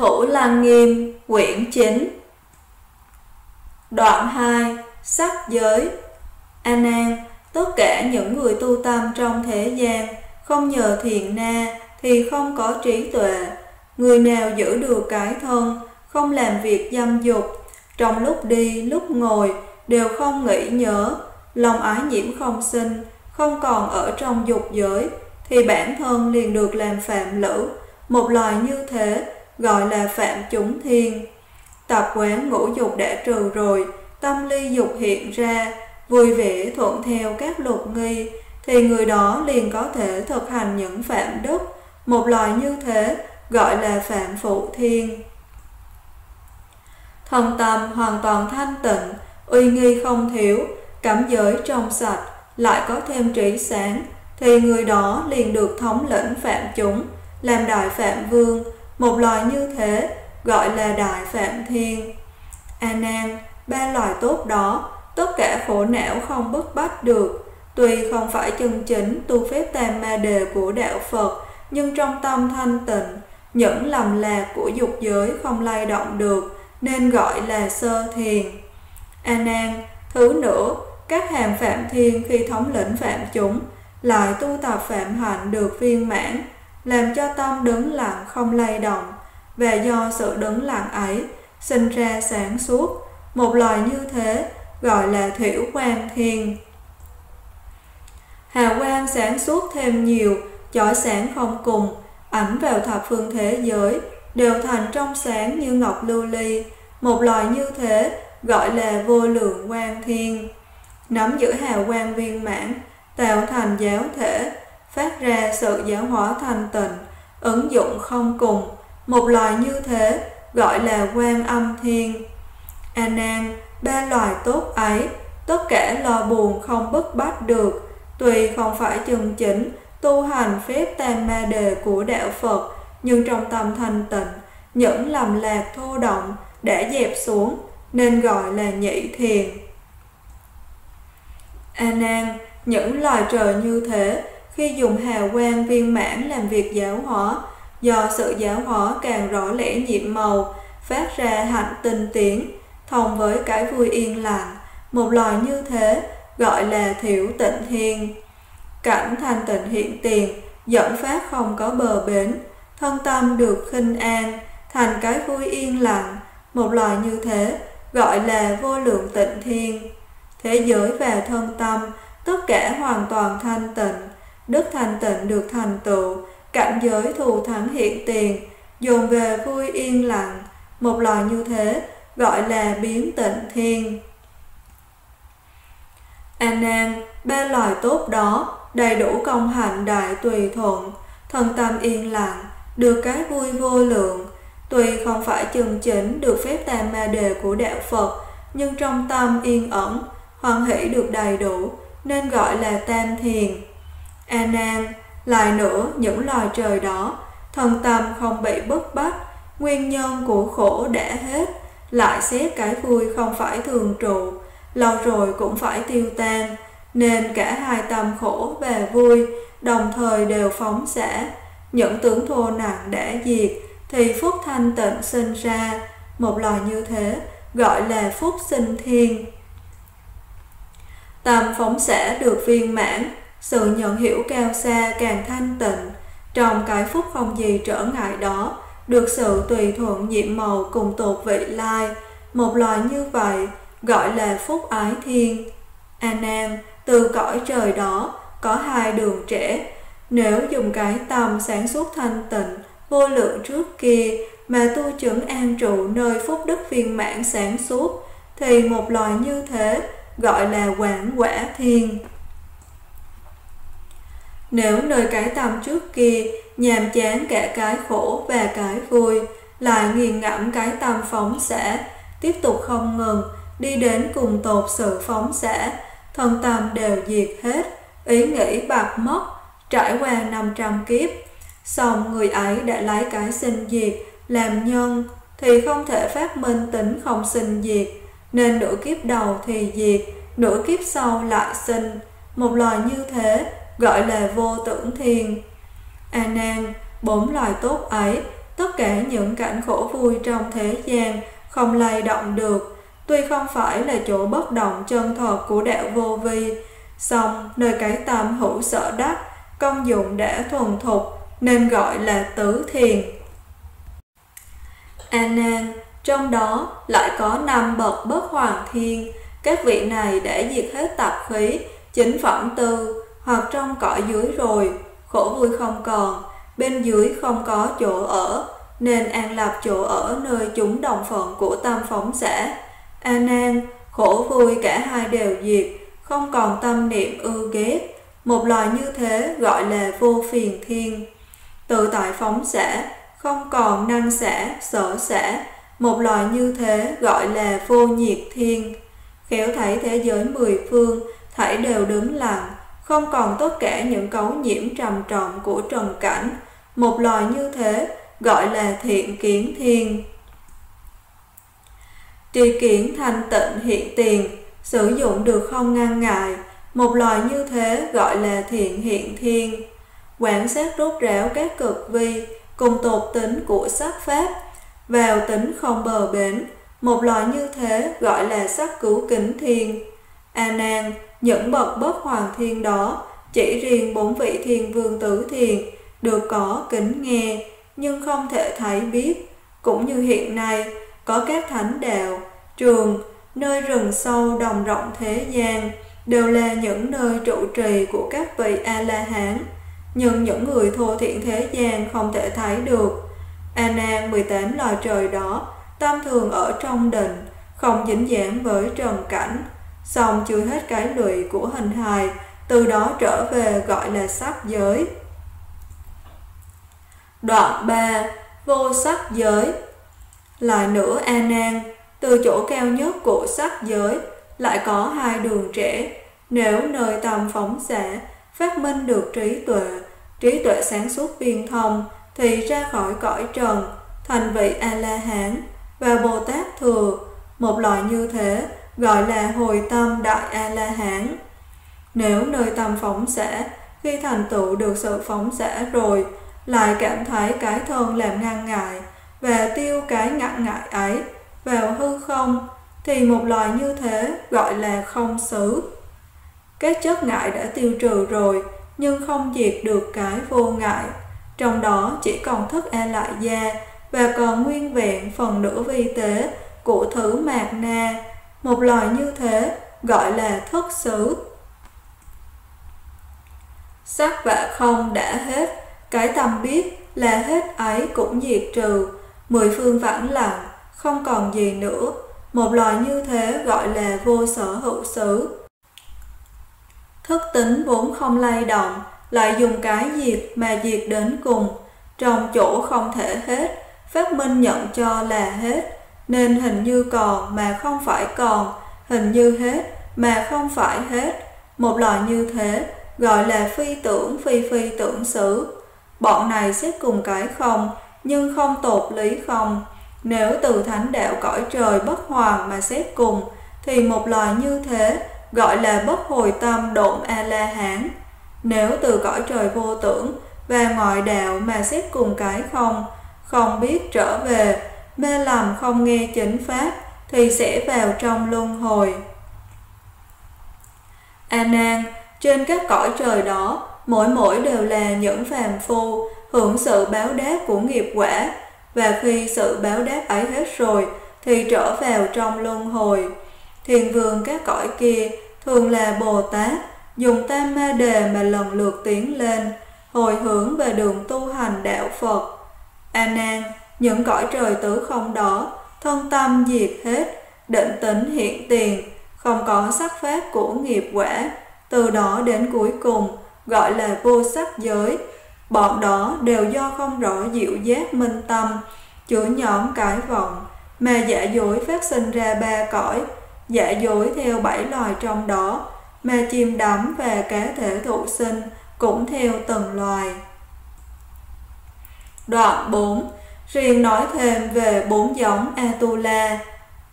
Thủ Lăng Nghiêm quyển 9 đoạn 2 sắc giới. A Nan, tất cả những người tu tâm trong thế gian không nhờ thiền na thì không có trí tuệ. Người nào giữ được cái thân, không làm việc dâm dục, trong lúc đi lúc ngồi đều không nghĩ nhớ, lòng ái nhiễm không sinh, không còn ở trong dục giới, thì bản thân liền được làm phạm lữ. Một loài như thế gọi là phạm chúng thiên. Tập quán ngũ dục đã trừ rồi, tâm ly dục hiện ra, vui vẻ thuận theo các luật nghi, thì người đó liền có thể thực hành những phạm đức. Một loài như thế gọi là phạm phụ thiên. Thân tâm hoàn toàn thanh tịnh, uy nghi không thiếu, cảm giới trong sạch, lại có thêm trí sáng, thì người đó liền được thống lĩnh phạm chúng, làm đại phạm vương. Một loài như thế gọi là đại phạm thiên. A Nan, ba loài tốt đó tất cả khổ não không bức bách được. Tuy không phải chân chính tu phép tam ma đề của đạo Phật, nhưng trong tâm thanh tịnh, những lầm lạc của dục giới không lay động được, nên gọi là sơ thiền. A Nan, thứ nữa, các hàng phạm thiên khi thống lĩnh phạm chúng, lại tu tập phạm hạnh được viên mãn, làm cho tâm đứng lặng không lay động, và do sự đứng lặng ấy sinh ra sáng suốt. Một loài như thế gọi là thiểu quang thiên. Hào quang sáng suốt thêm nhiều, chói sáng không cùng, ảnh vào thập phương thế giới, đều thành trong sáng như ngọc lưu ly. Một loài như thế gọi là vô lượng quang thiên. Nắm giữ hào quang viên mãn, tạo thành giáo thể, phát ra sự giáo hóa thanh tịnh, ứng dụng không cùng. Một loài như thế gọi là quan âm thiên. A Nan, ba loài tốt ấy tất cả lo buồn không bức bách được. Tuy không phải chân chính tu hành phép tam ma đề của đạo Phật, nhưng trong tâm thanh tịnh, những lầm lạc thô động đã dẹp xuống, nên gọi là nhị thiền. A Nan, những loài trời như thế khi dùng hào quang viên mãn làm việc giáo hóa, do sự giáo hóa càng rõ lẽ nhiệm màu, phát ra hạnh tinh tiến, thông với cái vui yên lặng. Một loài như thế gọi là thiểu tịnh thiên. Cảnh thanh tịnh hiện tiền, dẫn phát không có bờ bến, thân tâm được khinh an, thành cái vui yên lặng. Một loài như thế gọi là vô lượng tịnh thiên. Thế giới và thân tâm tất cả hoàn toàn thanh tịnh, đức thanh tịnh được thành tựu, cảnh giới thù thắng hiện tiền, dồn về vui yên lặng. Một loài như thế gọi là biến tịnh thiên. A Nan, ba loài tốt đó đầy đủ công hạnh đại tùy thuận, thân tâm yên lặng, được cái vui vô lượng. Tuy không phải chân chính được phép tam ma đề của đạo Phật, nhưng trong tâm yên ẩn, hoan hỷ được đầy đủ, nên gọi là tam thiền. A Nan, lại nữa, những loài trời đó thân tâm không bị bức bách, nguyên nhân của khổ đã hết, lại xét cái vui không phải thường trụ, lâu rồi cũng phải tiêu tan, nên cả hai tâm khổ và vui đồng thời đều phóng xả. Những tướng thô nặng đã diệt thì phúc thanh tịnh sinh ra. Một loài như thế gọi là phúc sinh thiên. Tâm phóng xả được viên mãn, sự nhận hiểu cao xa càng thanh tịnh, trong cái phúc không gì trở ngại đó, được sự tùy thuận nhiệm màu cùng tột vị lai. Một loài như vậy gọi là phúc ái thiên. A Nan, từ cõi trời đó có hai đường trẻ. Nếu dùng cái tâm sáng suốt thanh tịnh vô lượng trước kia mà tu chứng an trụ nơi phúc đức viên mãn sáng suốt, thì một loài như thế gọi là quảng quả thiên. Nếu nơi cái tâm trước kia nhàm chán cả cái khổ và cái vui, lại nghiền ngẫm cái tâm phóng xả, tiếp tục không ngừng đi đến cùng tột sự phóng xả, thân tâm đều diệt hết, ý nghĩ bạc mất, trải qua 500 kiếp, xong người ấy đã lấy cái sinh diệt làm nhân, thì không thể phát minh tính không sinh diệt, nên nửa kiếp đầu thì diệt, nửa kiếp sau lại sinh. Một loài như thế gọi là vô tưởng thiên. A Nan, bốn loài tốt ấy Tất cả những cảnh khổ vui trong thế gian không lay động được, tuy không phải là chỗ bất động chân thật của đạo vô vi, song nơi cái tâm hữu sở đắc, công dụng đã thuần thục nên gọi là tứ thiền. A Nan, trong đó lại có 5 bậc bất hoàng thiên, các vị này đã diệt hết tạp khí, chính phẩm tư, hoặc trong cõi dưới rồi, khổ vui không còn, bên dưới không có chỗ ở, nên an lập chỗ ở nơi chúng đồng phận của tâm phóng xả. A Nan, khổ vui cả hai đều diệt, không còn tâm niệm ưu ghét, một loài như thế gọi là vô phiền thiên. Tự tại phóng xả, không còn năng xả, sở xả, một loài như thế gọi là vô nhiệt thiên. Khéo thấy thế giới mười phương, thảy đều đứng lặng, không còn tất cả những cấu nhiễm trầm trọng của trần cảnh, một loài như thế gọi là thiện kiến thiên. Tri kiến thanh tịnh hiện tiền, sử dụng được không ngăn ngại, một loài như thế gọi là thiện hiện thiên. Quán sát rốt ráo các cực vi cùng tột tính của sắc pháp, vào tính không bờ bến, một loài như thế gọi là sắc cứu kính thiên. A Nan, những bậc bất hoàng thiên đó, chỉ riêng 4 vị thiên vương tứ thiền được có kính nghe nhưng không thể thấy biết, cũng như hiện nay có các thánh đạo, trường, nơi rừng sâu đồng rộng thế gian đều là những nơi trụ trì của các vị A-la-hán, nhưng những người thô thiện thế gian không thể thấy được. A Nan, 18 loài trời đó tam thường ở trong định, không dính dáng với trần cảnh, xong chưa hết cái lụy của hình hài, từ đó trở về gọi là sắc giới. Đoạn 3. Vô sắc giới. Lại nữa A Nan, từ chỗ cao nhất của sắc giới lại có 2 đường rẽ. Nếu nơi tâm phóng xạ phát minh được trí tuệ sáng suốt viên thông, thì ra khỏi cõi trần, thành vị A-la-hán và Bồ Tát thừa, một loại như thế gọi là hồi tâm đại A-la-hán. Nếu nơi tâm phóng xả, khi thành tựu được sự phóng xả rồi, lại cảm thấy cái thân làm ngăn ngại và tiêu cái ngăn ngại ấy vào hư không, thì một loài như thế gọi là không xứ. Các chất ngại đã tiêu trừ rồi nhưng không diệt được cái vô ngại, trong đó chỉ còn thức A Lại Da và còn nguyên vẹn phần nửa vi tế của thứ mạt na, một loài như thế gọi là thất xứ. Sắc và không đã hết, cái tâm biết là hết ấy cũng diệt trừ, mười phương vãng lặng, không còn gì nữa, một loài như thế gọi là vô sở hữu xứ. Thức tính vốn không lay động, lại dùng cái diệt mà diệt đến cùng, trong chỗ không thể hết, phát minh nhận cho là hết, nên hình như còn mà không phải còn, hình như hết mà không phải hết, một loài như thế gọi là phi tưởng phi phi tưởng xứ. Bọn này xếp cùng cái không nhưng không tột lý không. Nếu từ thánh đạo cõi trời bất hoàng mà xếp cùng, thì một loài như thế gọi là bất hồi tâm độn A-la-hán. Nếu từ cõi trời vô tưởng và ngoại đạo mà xếp cùng cái không, không biết trở về, mê lầm không nghe chính pháp, thì sẽ vào trong luân hồi. A Nan, trên các cõi trời đó, mỗi đều là những phàm phu hưởng sự báo đáp của nghiệp quả, và khi sự báo đáp ấy hết rồi thì trở vào trong luân hồi. Thiền vương các cõi kia thường là Bồ Tát, dùng tam ma đề mà lần lượt tiến lên, hồi hướng về đường tu hành đạo Phật. A Nan, những cõi trời tứ không đó, thân tâm diệt hết, định tính hiện tiền, không có sắc pháp của nghiệp quả, từ đó đến cuối cùng gọi là vô sắc giới. Bọn đó đều do không rõ diệu giác minh tâm, chữa nhóm cái vọng mà giả dối phát sinh ra 3 cõi, giả dối theo 7 loài trong đó, mà chim đắm và cá thể thụ sinh cũng theo từng loài. Đoạn 4. Riêng nói thêm về 4 giống Atula.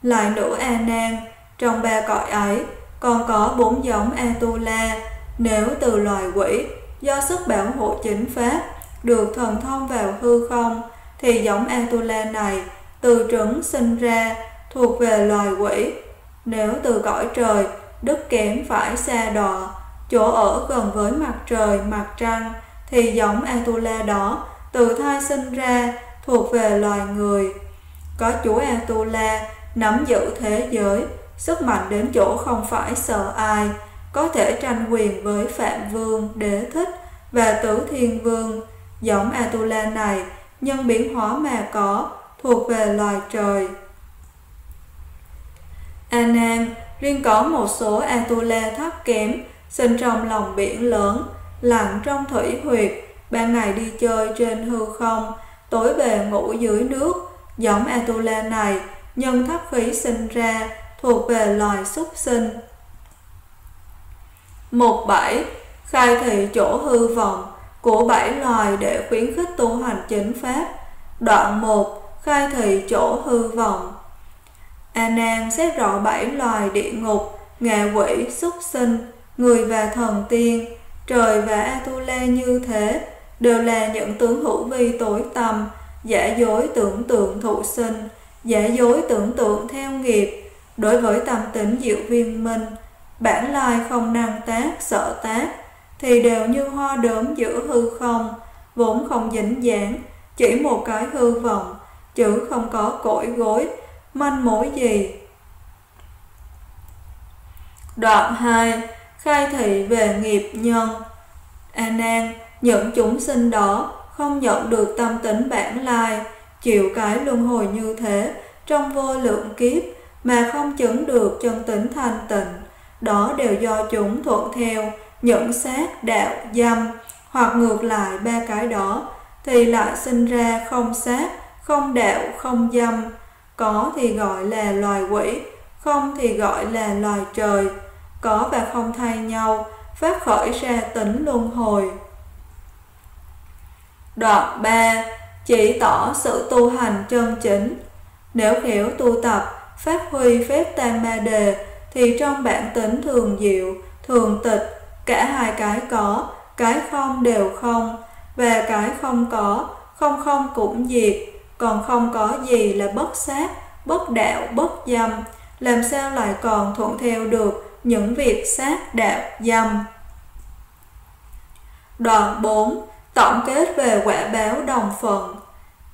Lại nữa A Nan, trong 3 cõi ấy còn có 4 giống Atula. Nếu từ loài quỷ do sức bảo hộ chính pháp được thần thông vào hư không, thì giống Atula này từ trứng sinh ra, thuộc về loài quỷ. Nếu từ cõi trời, đức kém phải xa đọa, chỗ ở gần với mặt trời, mặt trăng, thì giống Atula đó từ thai sinh ra, thuộc về loài người. Có chúa Atula nắm giữ thế giới, sức mạnh đến chỗ không phải sợ ai, có thể tranh quyền với Phạm Vương, Đế Thích và Tứ Thiên Vương. Giống Atula này nhân biến hóa mà có, thuộc về loài trời. A Nan, riêng có một số Atula thấp kém, sinh trong lòng biển lớn, lặn trong thủy huyệt, ban ngày đi chơi trên hư không, tối về ngủ dưới nước. Giống Atula này nhân thấp khí sinh ra, thuộc về loài súc sinh. Mục 7. Khai thị chỗ hư vọng của 7 loài để khuyến khích tu hành chính pháp. Đoạn 1. Khai thị chỗ hư vọng. A Nan, xét rõ 7 loài địa ngục, ngạ quỷ, súc sinh, người và thần tiên, trời và Atula như thế, đều là những tướng hữu vi tối tăm, giả dối tưởng tượng thụ sinh, giả dối tưởng tượng theo nghiệp. Đối với tâm tính diệu viên minh, bản lai không năng tác, sợ tác, thì đều như hoa đốm giữa hư không, vốn không dính dáng, chỉ một cái hư vọng, chứ không có cội gối, manh mối gì. Đoạn 2. Khai thị về nghiệp nhân. A Nan, những chúng sinh đó không nhận được tâm tính bản lai, chịu cái luân hồi như thế trong vô lượng kiếp mà không chứng được chân tính thanh tịnh, đó đều do chúng thuận theo những sát, đạo, dâm, hoặc ngược lại ba cái đó, thì lại sinh ra không sát, không đạo, không dâm. Có thì gọi là loài quỷ, không thì gọi là loài trời, có và không thay nhau, phát khởi ra tính luân hồi. Đoạn 3. Chỉ tỏ sự tu hành chân chính. Nếu hiểu tu tập, phát huy phép tam ma đề, thì trong bản tính thường diệu, thường tịch, cả hai cái có, cái không đều không, và cái không có, không không cũng diệt, còn không có gì là bất sát, bất đạo, bất dâm, làm sao lại còn thuận theo được những việc sát, đạo, dâm. Đoạn 4. Tổng kết về quả báo đồng phận.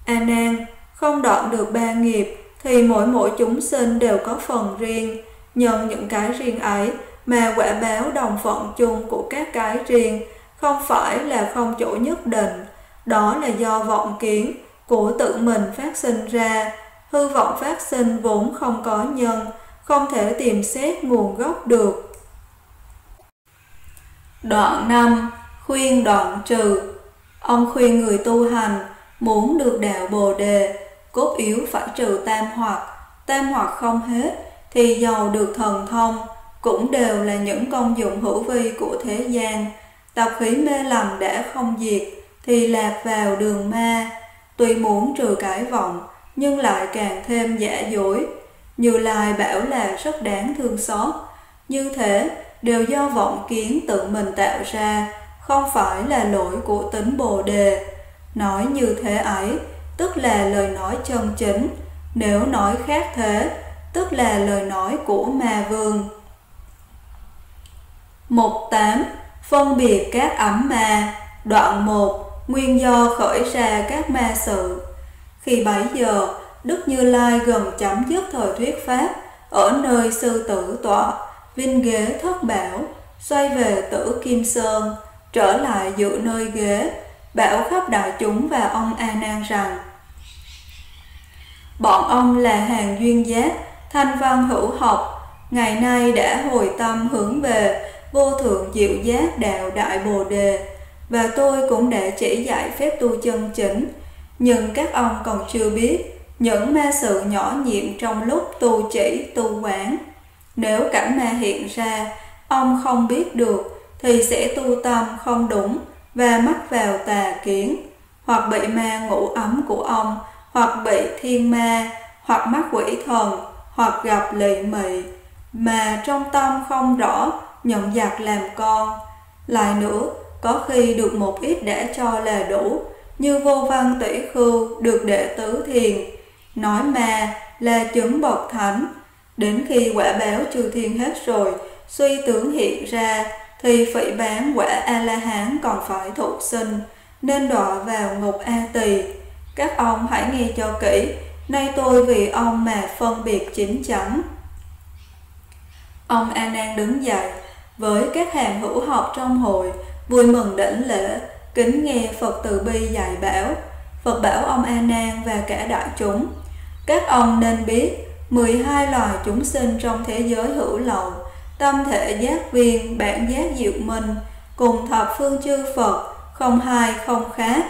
A Nan, không đoạn được ba nghiệp, thì mỗi chúng sinh đều có phần riêng, nhân những cái riêng ấy mà quả báo đồng phận chung của các cái riêng không phải là không chỗ nhất định, đó là do vọng kiến của tự mình phát sinh ra. Hư vọng phát sinh vốn không có nhân, không thể tìm xét nguồn gốc được. Đoạn 5. Khuyên đoạn trừ. Ông khuyên người tu hành muốn được đạo Bồ Đề, cốt yếu phải trừ tam hoặc không hết, thì giàu được thần thông cũng đều là những công dụng hữu vi của thế gian. Tập khí mê lầm đã không diệt, thì lạc vào đường ma. Tuy muốn trừ cái vọng, nhưng lại càng thêm giả dối. Như Lai bảo là rất đáng thương xót. Như thế đều do vọng kiến tự mình tạo ra, không phải là lỗi của tính Bồ Đề. Nói như thế ấy, tức là lời nói chân chính. Nếu nói khác thế, tức là lời nói của ma vương. Mục 8. Phân biệt các ấm ma. Đoạn 1. Nguyên do khởi ra các ma sự. Khi bấy giờ, Đức Như Lai gần chấm dứt thời thuyết pháp ở nơi sư tử tọa, vinh ghế thất bảo, xoay về Tử Kim Sơn, trở lại dự nơi ghế, bảo khắp đại chúng và ông A Nan rằng: bọn ông là hàng duyên giác, thanh văn hữu học, ngày nay đã hồi tâm hướng về vô thượng diệu giác đạo đại Bồ Đề, và tôi cũng đã chỉ dạy phép tu chân chính. Nhưng các ông còn chưa biết những ma sự nhỏ nhiệm trong lúc tu chỉ, tu quán. Nếu cảnh ma hiện ra, ông không biết được, thì sẽ tu tâm không đúng và mắc vào tà kiến, hoặc bị ma ngủ ấm của ông, hoặc bị thiên ma, hoặc mắc quỷ thần, hoặc gặp lỵ mị, mà trong tâm không rõ, nhận giặc làm con. Lại nữa, có khi được một ít đã cho là đủ, như Vô Văn Tỷ Khưu được đệ tứ thiền, nói ma là chứng bậc thánh. Đến khi quả báo chư thiên hết rồi, suy tưởng hiện ra, thì phỉ bán quả A-la-hán còn phải thụ sinh, nên đọa vào ngục A Tỳ. Các ông hãy nghe cho kỹ, nay tôi vì ông mà phân biệt chín chắn. Ông A Nan đứng dậy, với các hàng hữu học trong hội, vui mừng đảnh lễ, kính nghe Phật Từ Bi dạy bảo. Phật bảo ông A Nan và cả đại chúng: các ông nên biết, 12 loài chúng sinh trong thế giới hữu lậu, tâm thể giác viên, bản giác diệu minh, cùng thập phương chư Phật, không hai không khác.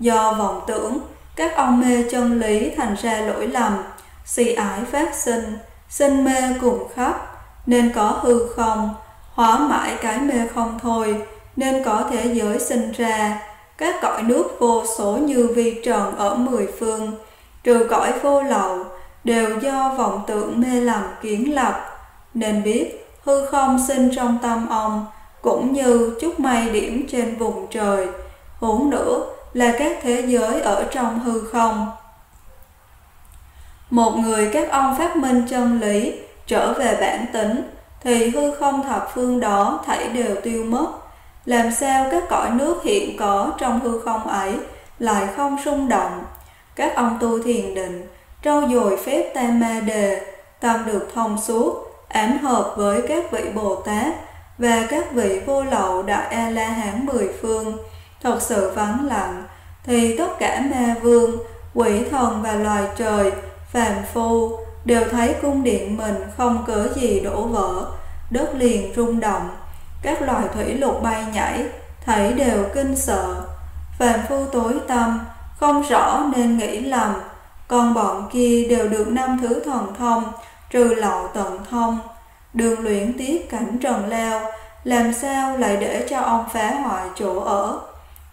Do vọng tưởng, các ông mê chân lý thành ra lỗi lầm, si ái phát sinh, sinh mê cùng khắp, nên có hư không, hóa mãi cái mê không thôi, nên có thế giới sinh ra. Các cõi nước vô số như vi trần ở 10 phương, trừ cõi vô lậu, đều do vọng tưởng mê lầm kiến lập. Nên biết hư không sinh trong tâm ông, cũng như chút mây điểm trên vùng trời, huống nữa là các thế giới ở trong hư không. Một người các ông phát minh chân lý, trở về bản tính, thì hư không thập phương đó thảy đều tiêu mất. Làm sao các cõi nước hiện có trong hư không ấy lại không rung động? Các ông tu thiền định, trau dồi phép Tam Ma Đề, tâm được thông suốt, ảnh hợp với các vị Bồ Tát và các vị vô lậu đại A-la-hán 10 phương, thật sự vắng lặng, thì tất cả ma vương, quỷ thần và loài trời, phàm phu đều thấy cung điện mình không cớ gì đổ vỡ, đất liền rung động, các loài thủy lục bay nhảy, thấy đều kinh sợ. Phàm phu tối tâm, không rõ nên nghĩ lầm, còn bọn kia đều được 5 thứ thần thông, trừ lậu tận thông, đường luyện tiếp cảnh trần lao, làm sao lại để cho ông phá hoại chỗ ở?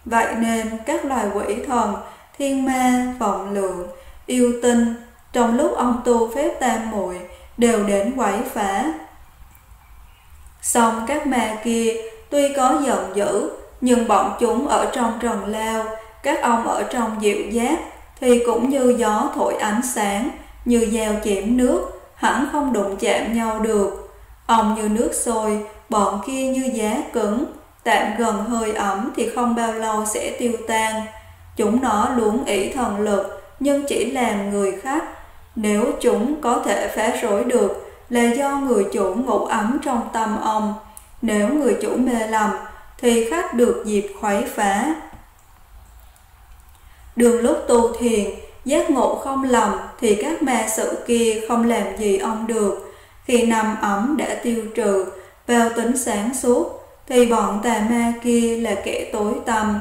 Vậy nên các loài quỷ thần, thiên ma, vọng lượng, yêu tinh, trong lúc ông tu phép tam muội đều đến quấy phá. Song các ma kia tuy có giận dữ, nhưng bọn chúng ở trong trần lao, các ông ở trong diệu giác, thì cũng như gió thổi ánh sáng, như dao chém nước, hẳn không đụng chạm nhau được. Ông như nước sôi, bọn kia như giá cứng, tạm gần hơi ẩm thì không bao lâu sẽ tiêu tan. Chúng nó luống ỷ thần lực, nhưng chỉ làm người khác. Nếu chúng có thể phá rối được, là do người chủ ngủ ấm trong tâm ông. Nếu người chủ mê lầm, thì khác được dịp khuấy phá. Đường lúc tu thiền, giác ngộ không lầm, thì các ma sự kia không làm gì ông được. Khi nằm ấm đã tiêu trừ, vào tính sáng suốt, thì bọn tà ma kia là kẻ tối tâm,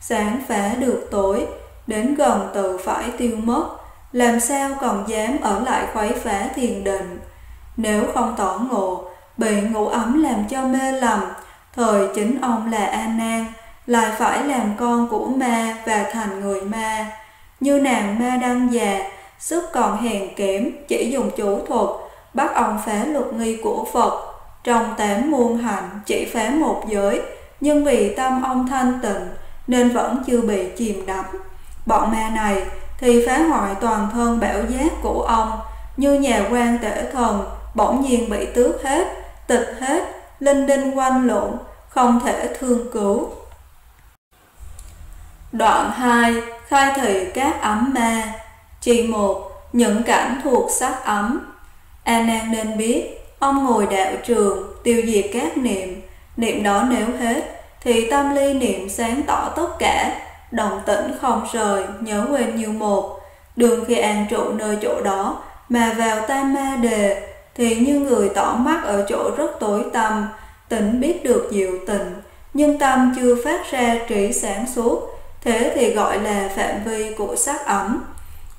sáng phá được tối, đến gần tự phải tiêu mất, làm sao còn dám ở lại khuấy phá thiền định. Nếu không tỏ ngộ, bị ngủ ấm làm cho mê lầm, thời chính ông là A Nan lại phải làm con của ma và thành người ma. Như nàng Ma Đăng Già, sức còn hèn kém, chỉ dùng chủ thuật bắt ông phá luật nghi của Phật. Trong 8 muôn hạnh chỉ phá một giới, nhưng vì tâm ông thanh tịnh nên vẫn chưa bị chìm đắm. Bọn ma này thì phá hoại toàn thân bảo giác của ông, như nhà quan tể thần bỗng nhiên bị tước hết, tịch hết, linh đinh quanh lộn, không thể thương cứu. Đoạn 2. Khai thị các ấm ma. Chương 1. Những cảnh thuộc sắc ấm. A Nan nên biết, ông ngồi đạo trường, tiêu diệt các niệm. Niệm đó nếu hết, thì tâm ly niệm sáng tỏ tất cả, đồng tĩnh không rời, nhớ quên như một. Đường khi an trụ nơi chỗ đó mà vào Tam Ma Đề, thì như người tỏ mắt ở chỗ rất tối tăm, tỉnh biết được diệu tình, nhưng tâm chưa phát ra trí sáng suốt, thế thì gọi là phạm vi của sắc ẩm.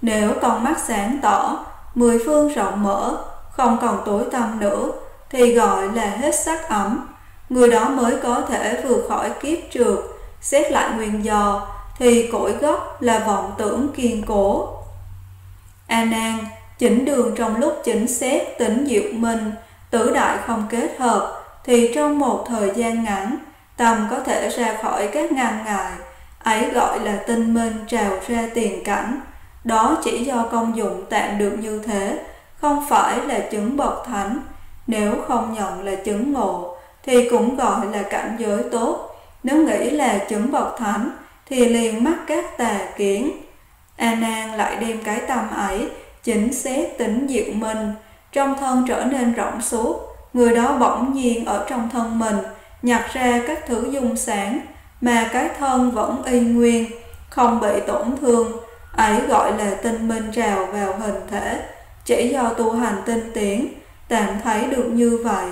Nếu con mắt sáng tỏ, 10 phương rộng mở, không còn tối tăm nữa, thì gọi là hết sắc ẩm. Người đó mới có thể vượt khỏi kiếp trượt. Xét lại nguyên do, thì cội gốc là vọng tưởng kiên cố. A Nan chỉnh đường trong lúc chỉnh xét tỉnh diệu minh, tử đại không kết hợp, thì trong một thời gian ngắn, tâm có thể ra khỏi các ngăn ngại, ấy gọi là tinh minh trào ra tiền cảnh. Đó chỉ do công dụng tạm được như thế, không phải là chứng bậc thánh. Nếu không nhận là chứng ngộ thì cũng gọi là cảnh giới tốt. Nếu nghĩ là chứng bậc thánh thì liền mắc các tà kiến. A Nan lại đem cái tâm ấy chính xét tính diệu minh, trong thân trở nên rộng suốt. Người đó bỗng nhiên ở trong thân mình nhặt ra các thứ dung sáng, mà cái thân vẫn y nguyên, không bị tổn thương. Ấy gọi là tinh minh trào vào hình thể. Chỉ do tu hành tinh tiến tạm thấy được như vậy,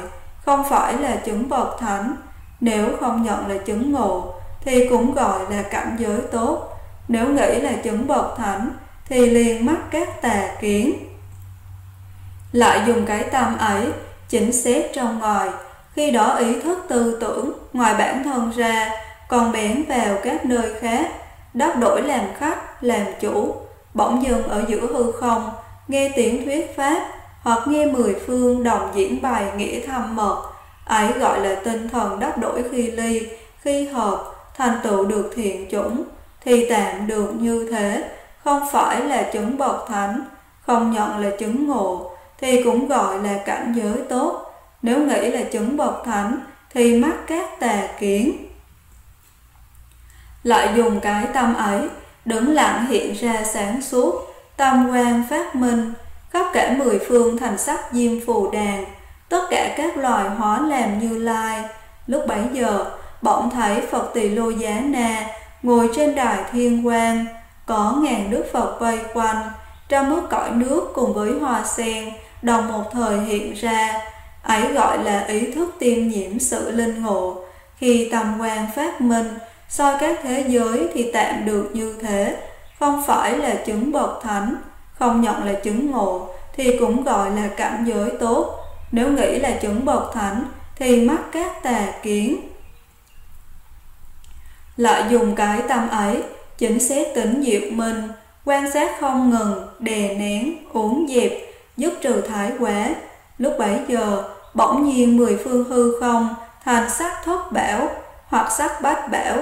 không phải là chứng bậc thánh. Nếu không nhận là chứng ngộ thì cũng gọi là cảnh giới tốt. Nếu nghĩ là chứng bậc thánh thì liền mắc các tà kiến. Lại dùng cái tâm ấy chính xét trong ngoài, khi đó ý thức tư tưởng ngoài bản thân ra còn bén vào các nơi khác, đắp đổi làm khách, làm chủ. Bỗng dưng ở giữa hư không nghe tiếng thuyết pháp, hoặc nghe mười phương đồng diễn bài nghĩa thâm mật. Ấy gọi là tinh thần đắp đổi khi ly, khi hợp, thành tựu được thiện chủng, thì tạm được như thế, không phải là chứng bậc thánh. Không nhận là chứng ngộ thì cũng gọi là cảnh giới tốt. Nếu nghĩ là chứng bậc thánh thì mắc các tà kiến. Lại dùng cái tâm ấy đứng lặng hiện ra sáng suốt, tâm quang phát minh, khắp cả mười phương thành sắc diêm phù đàn, tất cả các loài hóa làm Như Lai. Lúc bấy giờ bỗng thấy Phật Tỳ Lô Giá Na ngồi trên đài thiên quang, có ngàn đức Phật vây quanh, trong mức cõi nước cùng với hoa sen đồng một thời hiện ra. Ấy gọi là ý thức tiêm nhiễm sự linh ngộ. Khi tâm quang phát minh soi các thế giới thì tạm được như thế, không phải là chứng bậc thánh. Không nhận là chứng ngộ thì cũng gọi là cảnh giới tốt. Nếu nghĩ là chứng bậc thánh thì mắc các tà kiến. Lại dùng cái tâm ấy chính xét tính diệu minh, quan sát không ngừng, đè nén, uốn dẹp, giúp trừ thái quá. Lúc bấy giờ bỗng nhiên mười phương hư không thành sắc thất bảo hoặc sắc bát bảo,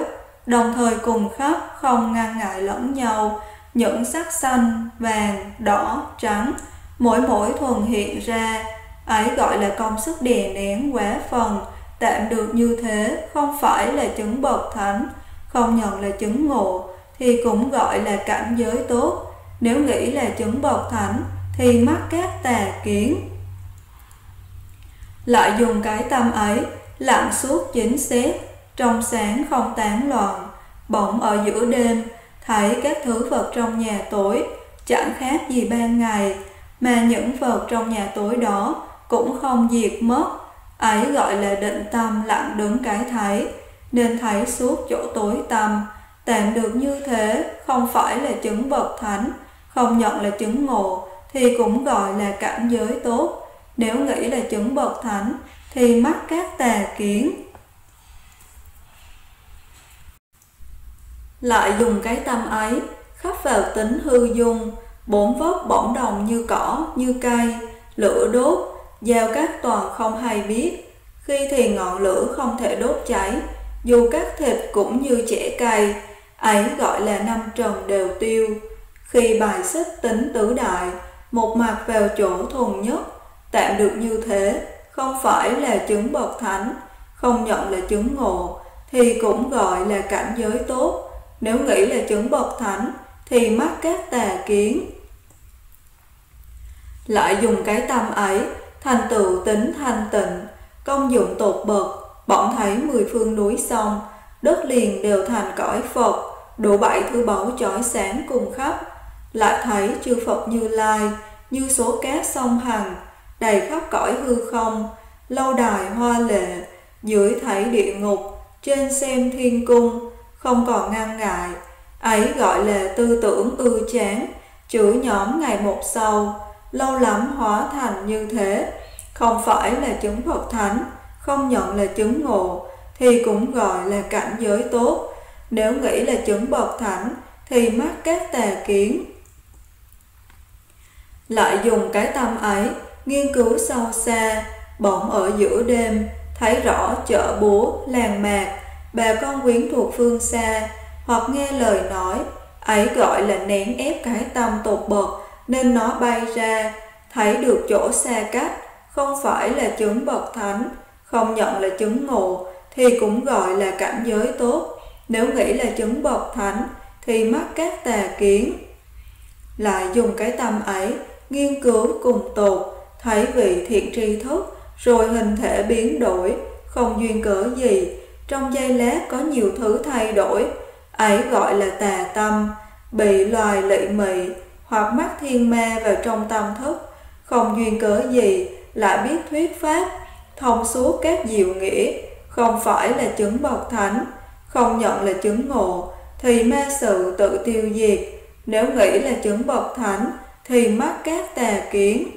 đồng thời cùng khắp, không ngăn ngại lẫn nhau. Những sắc xanh, vàng, đỏ, trắng mỗi thuần hiện ra. Ấy gọi là công sức đè nén quá phần, tạm được như thế, không phải là chứng bậc thánh. Không nhận là chứng ngộ thì cũng gọi là cảnh giới tốt. Nếu nghĩ là chứng bậc thánh thì mắc các tà kiến. Lại dùng cái tâm ấy lặng suốt chính xét, trong sáng không tán loạn. Bỗng ở giữa đêm thấy các thứ vật trong nhà tối chẳng khác gì ban ngày, mà những vật trong nhà tối đó cũng không diệt mất. Ấy gọi là định tâm lặng đứng cái thấy, nên thấy suốt chỗ tối tăm. Tạm được như thế, không phải là chứng bậc thánh. Không nhận là chứng ngộ thì cũng gọi là cảnh giới tốt. Nếu nghĩ là chứng bậc thánh thì mắc các tà kiến. Lại dùng cái tâm ấy khắp vào tính hư dung, bốn vóc bỗng đồng như cỏ, như cây, lửa đốt, giao các toàn không hay biết. Khi thì ngọn lửa không thể đốt cháy, dù các thịt cũng như chẻ cây. Ấy gọi là năm trần đều tiêu. Khi bài xích tính tứ đại, một mặt vào chỗ thuần nhất, tạm được như thế, không phải là chứng bậc thánh. Không nhận là chứng ngộ thì cũng gọi là cảnh giới tốt. Nếu nghĩ là chứng bậc thánh thì mắc các tà kiến. Lại dùng cái tâm ấy thành tựu tính thanh tịnh, công dụng tột bậc. Bỗng thấy mười phương núi sông, đất liền đều thành cõi Phật, đủ bảy thứ báu chói sáng cùng khắp. Lại thấy chư Phật Như Lai như số cát sông hằng, đầy khắp cõi hư không, lâu đài hoa lệ. Dưới thấy địa ngục, trên xem thiên cung, không còn ngăn ngại. Ấy gọi là tư tưởng ư chán, chửi nhóm ngày một sâu, lâu lắm hóa thành như thế, không phải là chứng Phật thánh. Không nhận là chứng ngộ thì cũng gọi là cảnh giới tốt. Nếu nghĩ là chứng bậc thánh thì mắc các tà kiến. Lại dùng cái tâm ấy nghiên cứu sâu xa, bỗng ở giữa đêm thấy rõ chợ búa, làng mạc, bà con quyến thuộc phương xa, hoặc nghe lời nói, ấy gọi là nén ép cái tâm tột bậc nên nó bay ra, thấy được chỗ xa cách, không phải là chứng bậc thánh, không nhận là chứng ngộ thì cũng gọi là cảnh giới tốt. Nếu nghĩ là chứng bậc thánh thì mắc các tà kiến. Lại dùng cái tâm ấy nghiên cứu cùng tột, thấy vị thiện tri thức, rồi hình thể biến đổi, không duyên cớ gì, trong giây lát có nhiều thứ thay đổi, ấy gọi là tà tâm, bị loài lị mị hoặc mắc thiên ma vào trong tâm thức, không duyên cớ gì lại biết thuyết pháp, thông suốt các diệu nghĩa, không phải là chứng bậc thánh, không nhận là chứng ngộ thì ma sự tự tiêu diệt. Nếu nghĩ là chứng bậc thánh thì mắc các tà kiến.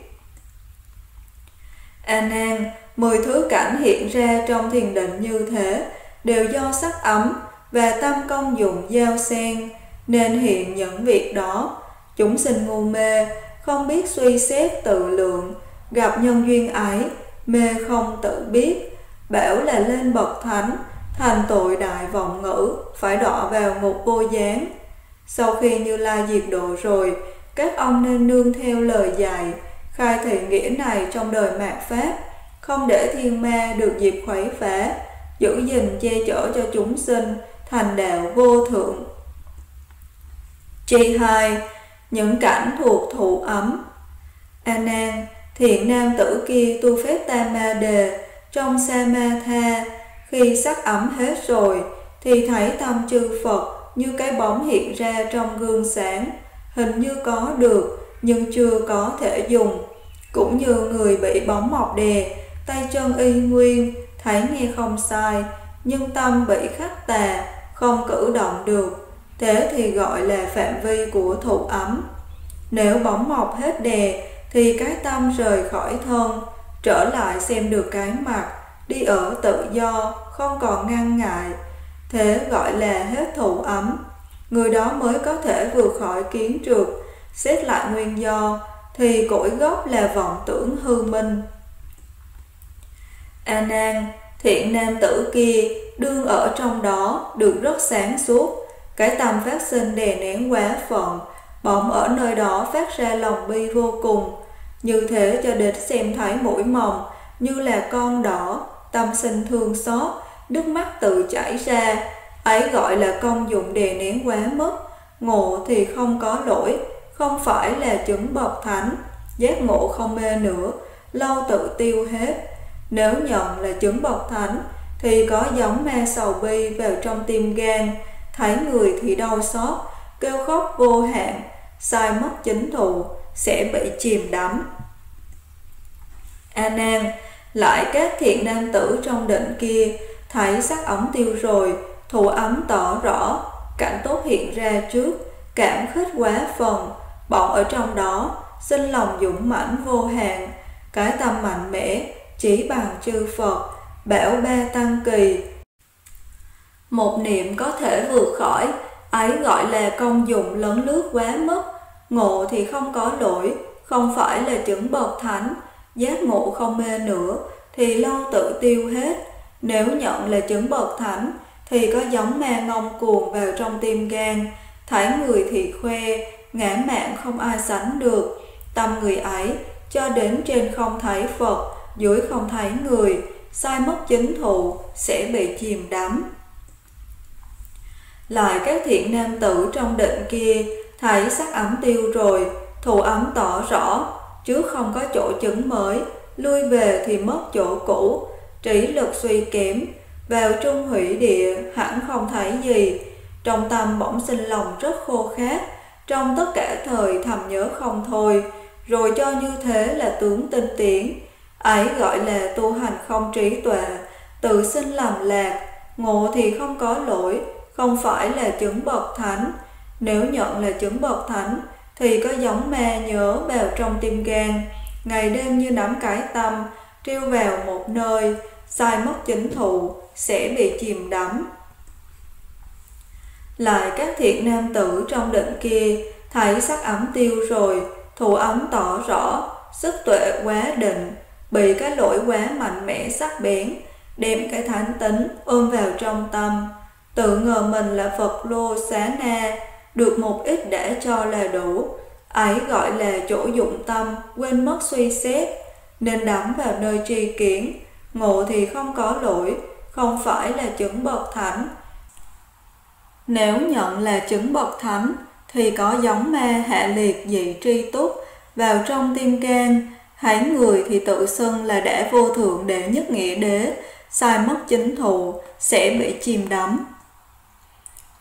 A Nan, 10 thứ cảnh hiện ra trong thiền định như thế đều do sắc ấm và tâm công dụng giao xen nên hiện những việc đó. Chúng sinh ngu mê không biết suy xét tự lượng, gặp nhân duyên ấy mê không tự biết, bảo là lên bậc thánh, thành tội đại vọng ngữ, phải đọa vào ngục vô gián. Sau khi Như Lai diệt độ rồi, các ông nên nương theo lời dạy khai thị nghĩa này trong đời mạt pháp, không để thiên ma được dịp khuấy phá, giữ gìn che chở cho chúng sinh thành đạo vô thượng. Chi 2. Những cảnh thuộc thụ ấm. A Nan, thiện nam tử kia tu phép tam ma đề trong sa ma tha, khi sắc ấm hết rồi thì thấy tâm chư Phật như cái bóng hiện ra trong gương sáng, hình như có được nhưng chưa có thể dùng, cũng như người bị bóng mọc đè, tay chân y nguyên, thấy nghe không sai nhưng tâm bị khắc tà, không cử động được, thế thì gọi là phạm vi của thụ ấm. Nếu bóng mọc hết đè thì cái tâm rời khỏi thân, trở lại xem được cái mặt, đi ở tự do, không còn ngăn ngại, thế gọi là hết thụ ấm. Người đó mới có thể vượt khỏi kiến trược. Xét lại nguyên do thì cội gốc là vọng tưởng hư minh. A Nan, thiện nam tử kia đương ở trong đó được rất sáng suốt, cái tâm phát sinh đè nén quá phận, bỗng ở nơi đó phát ra lòng bi vô cùng, như thế cho đến xem thấy mũi mồng như là con đỏ, tâm sinh thương xót, nước mắt tự chảy ra, ấy gọi là công dụng đè nén quá mức. Ngộ thì không có lỗi, không phải là chứng bậc thánh, giác ngộ không mê nữa, lâu tự tiêu hết. Nếu nhận là chứng bậc thánh thì có giống ma sầu bi vào trong tim gan, thấy người thì đau xót, kêu khóc vô hạn, sai mất chính thụ, sẽ bị chìm đắm. A Nan, lại các thiện nam tử trong định kia thấy sắc ấm tiêu rồi, thụ ấm tỏ rõ, cảnh tốt hiện ra trước, cảm khích quá phần, bọn ở trong đó sinh lòng dũng mãnh vô hạn, cái tâm mạnh mẽ chỉ bằng chư Phật, bảo ba tăng kỳ. Một niệm có thể vượt khỏi, ấy gọi là công dụng lớn lướt quá mức. Ngộ thì không có lỗi, không phải là chứng bậc thánh, giác ngộ không mê nữa thì lâu tự tiêu hết. Nếu nhận là chứng bậc thánh thì có giống ma ngông cuồng vào trong tim gan, thấy người thì khoe, ngã mạn không ai sánh được, tâm người ấy cho đến trên không thấy Phật, dưới không thấy người, sai mất chính thụ, sẽ bị chìm đắm. Lại các thiện nam tử trong định kia thấy sắc ấm tiêu rồi, thụ ấm tỏ rõ, chứ không có chỗ chứng mới, lui về thì mất chỗ cũ, trí lực suy kém, vào trung hủy địa hẳn không thấy gì, trong tâm bỗng sinh lòng rất khô khát, trong tất cả thời thầm nhớ không thôi, rồi cho như thế là tướng tinh tiến, ấy gọi là tu hành không trí tuệ, tự sinh làm lạc. Ngộ thì không có lỗi, không phải là chứng bậc thánh, nếu nhận là chứng bậc thánh thì có giống ma nhớ vào trong tim gan, ngày đêm như nắm cái tâm, treo vào một nơi, sai mất chính thụ, sẽ bị chìm đắm. Lại các thiện nam tử trong định kia thấy sắc ấm tiêu rồi, thụ ấm tỏ rõ, sức tuệ quá định, bị cái lỗi quá mạnh mẽ sắc bén, đem cái thánh tính ôm vào trong tâm, tự ngờ mình là Phật Lô Xá Na, được một ít để cho là đủ, ấy gọi là chỗ dụng tâm, quên mất suy xét, nên đắm vào nơi tri kiến. Ngộ thì không có lỗi, không phải là chứng bậc thánh. Nếu nhận là chứng bậc thánh thì có giống ma hạ liệt dị tri túc vào trong tim gan, hãy người thì tự xưng là đã vô thượng đệ nhất nghĩa đế, sai mất chính thù, sẽ bị chìm đắm.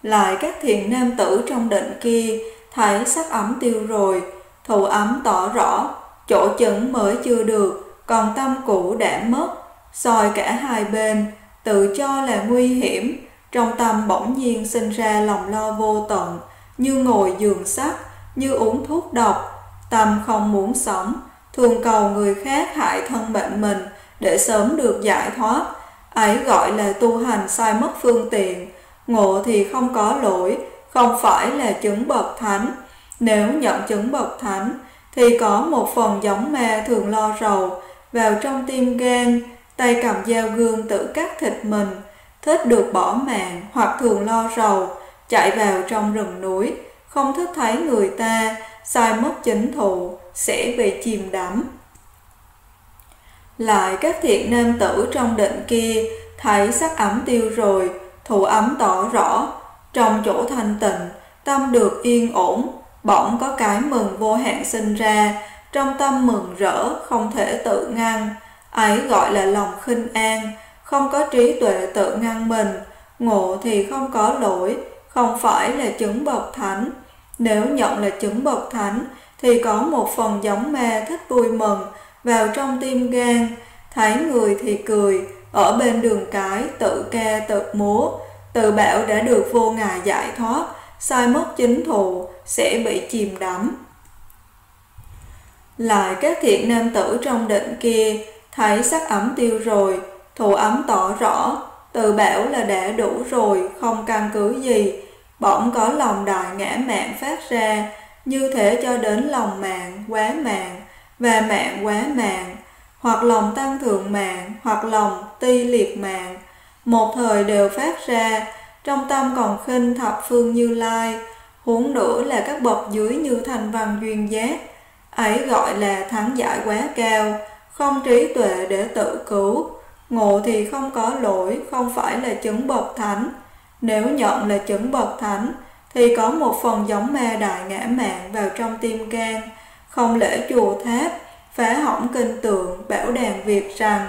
Lại các thiện nam tử trong định kia thấy sắc ấm tiêu rồi, thù ấm tỏ rõ, chỗ chứng mới chưa được, còn tâm cũ đã mất, soi cả hai bên, tự cho là nguy hiểm, trong tâm bỗng nhiên sinh ra lòng lo vô tận, như ngồi giường sắt, như uống thuốc độc, tâm không muốn sống, thường cầu người khác hại thân bệnh mình để sớm được giải thoát, ấy gọi là tu hành sai mất phương tiện. Ngộ thì không có lỗi, không phải là chứng bậc thánh. Nếu nhận chứng bậc thánh thì có một phần giống ma thường lo rầu vào trong tim gan, tay cầm dao gương tự cắt thịt mình, thích được bỏ mạng hoặc thường lo rầu, chạy vào trong rừng núi, không thích thấy người ta, sai mất chính thụ, sẽ bị chìm đắm. Lại các thiện nam tử trong định kia thấy sắc ấm tiêu rồi, thụ ấm tỏ rõ, trong chỗ thanh tịnh, tâm được yên ổn, bỗng có cái mừng vô hạn sinh ra, trong tâm mừng rỡ không thể tự ngăn, ấy gọi là lòng khinh an, không có trí tuệ tự ngăn mình. Ngộ thì không có lỗi, không phải là chứng bậc thánh. Nếu nhận là chứng bậc thánh thì có một phần giống ma thích vui mừng vào trong tim gan, thấy người thì cười, ở bên đường cái tự ca tự múa, tự bảo đã được vô ngại giải thoát, sai mất chính thù, sẽ bị chìm đắm. Lại các thiện nam tử trong định kia thấy sắc ấm tiêu rồi, thù ấm tỏ rõ, tự bảo là đã đủ rồi, không căn cứ gì, bỗng có lòng đòi ngã mạng phát ra, như thế cho đến lòng mạng quá mạng và mạng quá mạng, hoặc lòng tăng thượng mạng, hoặc lòng ti liệt mạng, một thời đều phát ra, trong tâm còn khinh thập phương Như Lai, huống nữa là các bậc dưới như Thanh Văn Duyên Giác, ấy gọi là thắng giải quá cao, không trí tuệ để tự cứu. Ngộ thì không có lỗi, không phải là chứng bậc thánh. Nếu nhận là chứng bậc thánh thì có một phần giống ma đại ngã mạng vào trong tim gan, không lễ chùa tháp, phá hỏng kinh tượng, bảo đảm việc rằng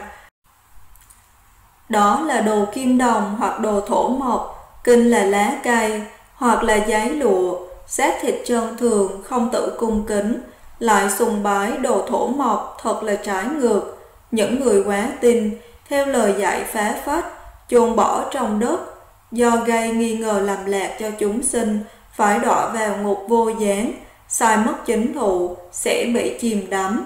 đó là đồ kim đồng hoặc đồ thổ mộc, kinh là lá cây hoặc là giấy lụa, xác thịt trơn thường, không tự cung kính, lại sùng bái đồ thổ mộc, thật là trái ngược. Những người quá tin theo lời dạy phá phách, chôn bỏ trong đất, do gây nghi ngờ làm lạc cho chúng sinh, phải đọa vào ngục vô gián, sai mất chính thụ, sẽ bị chìm đắm.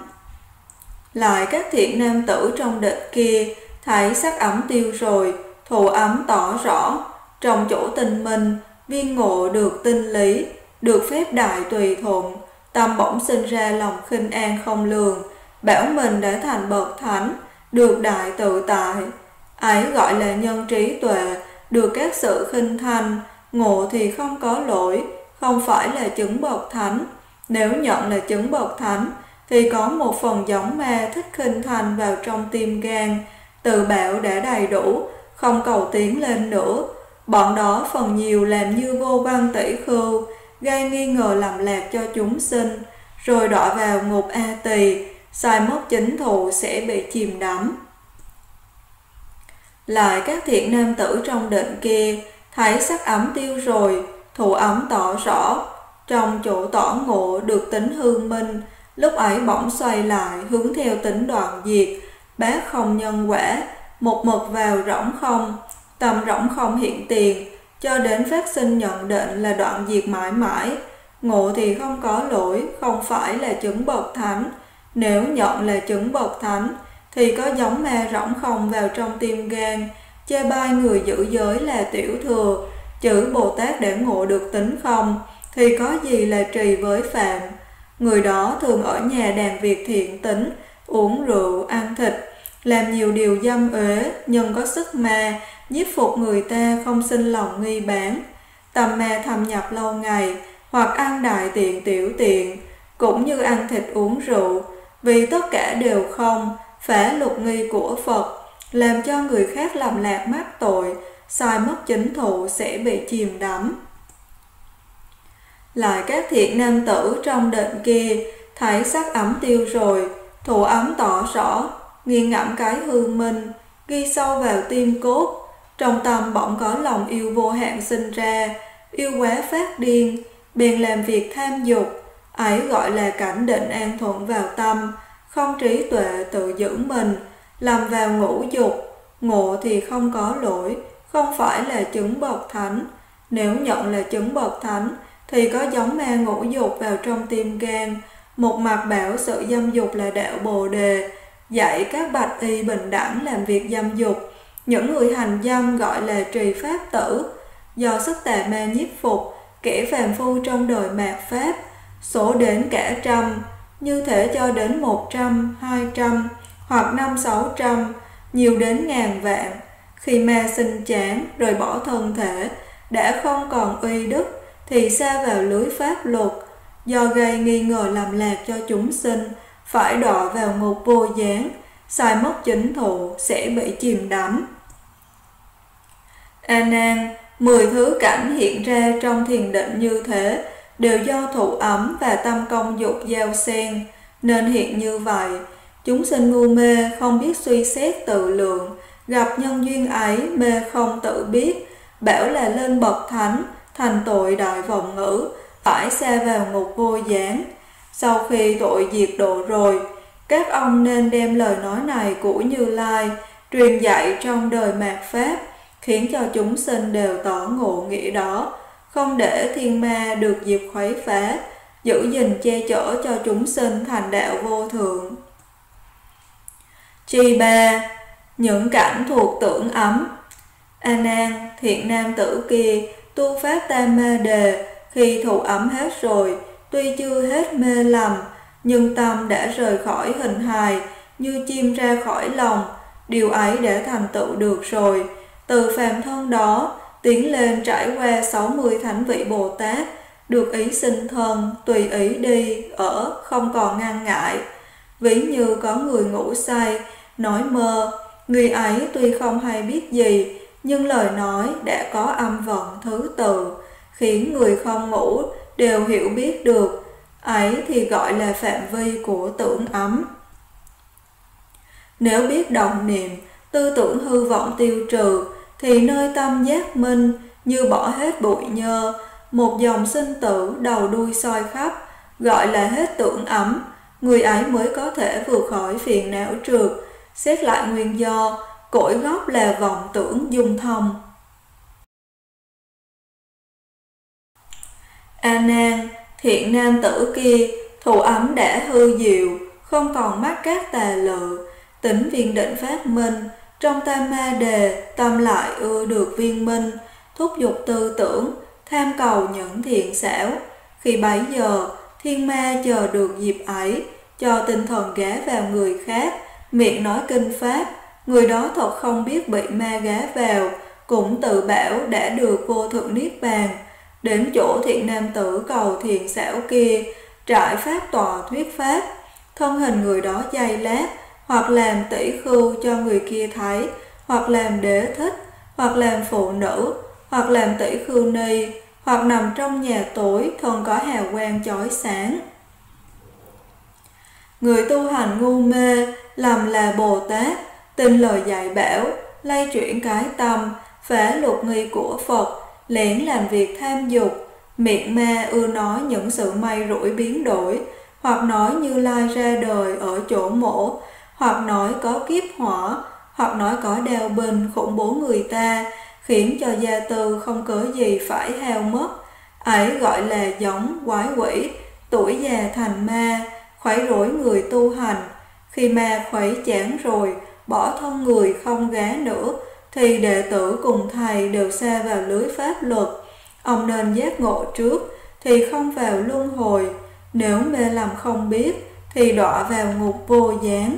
Lại các thiện nam tử trong định kia thấy sắc ấm tiêu rồi, thù ấm tỏ rõ, trong chỗ tinh minh, viên ngộ được tinh lý, được phép đại tùy thuận, tâm bỗng sinh ra lòng khinh an không lường, bảo mình đã thành bậc thánh, được đại tự tại, ấy gọi là nhân trí tuệ, được các sự khinh thanh. Ngộ thì không có lỗi, không phải là chứng bậc thánh. Nếu nhận là chứng bậc thánh thì có một phần giống ma thích khinh thanh vào trong tim gan, tự bảo đã đầy đủ, không cầu tiến lên nữa. Bọn đó phần nhiều làm như vô văn tỷ khưu, gây nghi ngờ làm lạc cho chúng sinh, rồi đọa vào ngục A Tỳ, sai mất chính thù, sẽ bị chìm đắm. Lại các thiện nam tử trong định kia thấy sắc ấm tiêu rồi, thù ấm tỏ rõ, trong chỗ tỏ ngộ được tính hư minh, lúc ấy bỗng xoay lại hướng theo tính đoạn diệt, bác không nhân quả, một mực vào rỗng không, tầm rỗng không hiện tiền, cho đến phát sinh nhận định là đoạn diệt mãi mãi. Ngộ thì không có lỗi, không phải là chứng bậc thánh. Nếu nhận là chứng bậc thánh thì có giống ma rỗng không vào trong tim gan, chê bai người giữ giới là tiểu thừa, chữ Bồ Tát để ngộ được tính không thì có gì là trì với phạm. Người đó thường ở nhà đàn việc thiện tính, uống rượu, ăn thịt, làm nhiều điều dâm uế, nhưng có sức ma nhiếp phục người ta không sinh lòng nghi bán, tầm ma thâm nhập lâu ngày, hoặc ăn đại tiện tiểu tiện, cũng như ăn thịt uống rượu, vì tất cả đều không phá lục nghi của Phật, làm cho người khác làm lạc mắc tội, sai mất chính thụ sẽ bị chìm đắm. Lại các thiện nam tử trong định kia, thấy sắc ấm tiêu rồi, thủ ấm tỏ rõ, nghiêng ngẫm cái hư minh, ghi sâu vào tim cốt, trong tâm bỗng có lòng yêu vô hạn sinh ra, yêu quá phát điên, bèn làm việc tham dục, ấy gọi là cảnh định an thuận vào tâm, không trí tuệ tự giữ mình, làm vào ngũ dục, ngộ thì không có lỗi, không phải là chứng bậc thánh, nếu nhận là chứng bậc thánh, thì có giống ma ngũ dục vào trong tim gan, một mặt bảo sự dâm dục là đạo Bồ Đề, dạy các bạch y bình đẳng làm việc dâm dục, những người hành dâm gọi là trì pháp tử, do sức tà ma nhiếp phục, kẻ phàm phu trong đời mạt pháp, số đến cả trăm, như thể cho đến 100, 200, hoặc 500, 600, nhiều đến ngàn vạn, khi ma sinh chán, rồi bỏ thân thể, đã không còn uy đức, thì xa vào lưới pháp luật, do gây nghi ngờ làm lạc cho chúng sinh, phải đọa vào ngục vô gián, sai mất chính thụ, sẽ bị chìm đắm. A Nan, 10 thứ cảnh hiện ra trong thiền định như thế, đều do thụ ấm và tâm công dục giao xen, nên hiện như vậy. Chúng sinh ngu mê, không biết suy xét tự lượng, gặp nhân duyên ấy, mê không tự biết, bảo là lên bậc thánh, thành tội đại vọng ngữ, phải xa vào ngục vô gián. Sau khi tội diệt độ rồi, các ông nên đem lời nói này của Như Lai truyền dạy trong đời mạt pháp, khiến cho chúng sinh đều tỏ ngộ nghĩa đó, không để thiên ma được dịp khuấy phá, giữ gìn che chở cho chúng sinh thành đạo vô thượng. Chi ba, những cảnh thuộc tưởng ấm. A Nan, thiện nam tử kia tu pháp tam ma đề, khi thụ ấm hết rồi, tuy chưa hết mê lầm, nhưng tâm đã rời khỏi hình hài, như chim ra khỏi lòng, điều ấy đã thành tựu được rồi. Từ phàm thân đó, tiến lên trải qua 60 thánh vị Bồ Tát, được ý sinh thân, tùy ý đi, ở, không còn ngăn ngại. Ví như có người ngủ say, nói mơ, người ấy tuy không hay biết gì, nhưng lời nói đã có âm vọng thứ tự, khiến người không ngủ đều hiểu biết được, ấy thì gọi là phạm vi của tưởng ấm. Nếu biết động niệm, tư tưởng hư vọng tiêu trừ, thì nơi tâm giác minh như bỏ hết bụi nhơ, một dòng sinh tử đầu đuôi soi khắp, gọi là hết tưởng ấm, người ấy mới có thể vượt khỏi phiền não trượt. Xét lại nguyên do, cội gốc là vọng tưởng dung thông. A Nan, thiện nam tử kia thụ ấm đã hư diệu, không còn mắc các tà lự, tỉnh viên định phát minh, trong tam ma đề tâm lại ưa được viên minh, thúc giục tư tưởng, tham cầu những thiện xảo. Khi bấy giờ thiên ma chờ được dịp ấy, cho tinh thần gá vào người khác, miệng nói kinh pháp, người đó thật không biết bị ma gá vào, cũng tự bảo đã được vô thượng niết bàn. Đến chỗ thiện nam tử cầu thiện xảo kia, trải pháp tòa thuyết pháp, thân hình người đó dây lát, hoặc làm tỷ khưu cho người kia thấy, hoặc làm đế thích, hoặc làm phụ nữ, hoặc làm tỷ khưu ni, hoặc nằm trong nhà tối, thân có hào quang chói sáng. Người tu hành ngu mê, làm là Bồ Tát, tin lời dạy bảo, lay chuyển cái tâm, phá lục nghi của Phật, lén làm việc tham dục, miệng ma ưa nói những sự may rủi biến đổi, hoặc nói Như Lai ra đời ở chỗ mổ, hoặc nói có kiếp hỏa, hoặc nói có đeo bình khủng bố người ta, khiến cho gia tư không cớ gì phải hao mất. Ấy gọi là giống quái quỷ, tuổi già thành ma, khuấy rối người tu hành. Khi ma khuấy chán rồi, bỏ thân người không gá nữa, thì đệ tử cùng thầy đều xa vào lưới pháp luật. Ông nên giác ngộ trước, thì không vào luân hồi. Nếu mê lầm không biết, thì đọa vào ngục vô gián.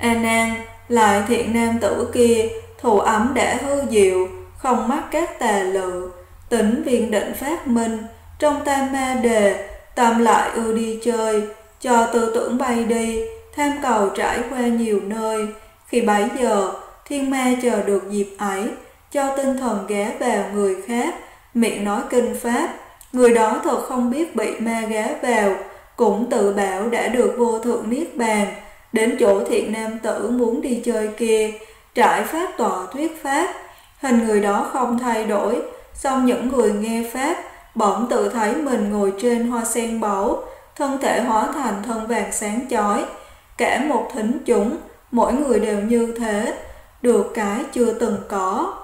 A Nan, Lại thiện nam tử kia thủ ấm đã hư diệu, không mắc các tà lự, tỉnh viên định phát minh, trong tam ma đề, tâm lại ưa đi chơi, cho tư tưởng bay đi, tham cầu trải qua nhiều nơi. Khi bấy giờ, thiên ma chờ được dịp ấy, cho tinh thần ghé vào người khác, miệng nói kinh pháp, người đó thật không biết bị ma ghé vào, cũng tự bảo đã được vô thượng niết bàn. Đến chỗ thiện nam tử muốn đi chơi kia, trải pháp tọa thuyết pháp, hình người đó không thay đổi, song những người nghe pháp bỗng tự thấy mình ngồi trên hoa sen báu, thân thể hóa thành thân vàng sáng chói, cả một thính chúng mỗi người đều như thế, được cái chưa từng có.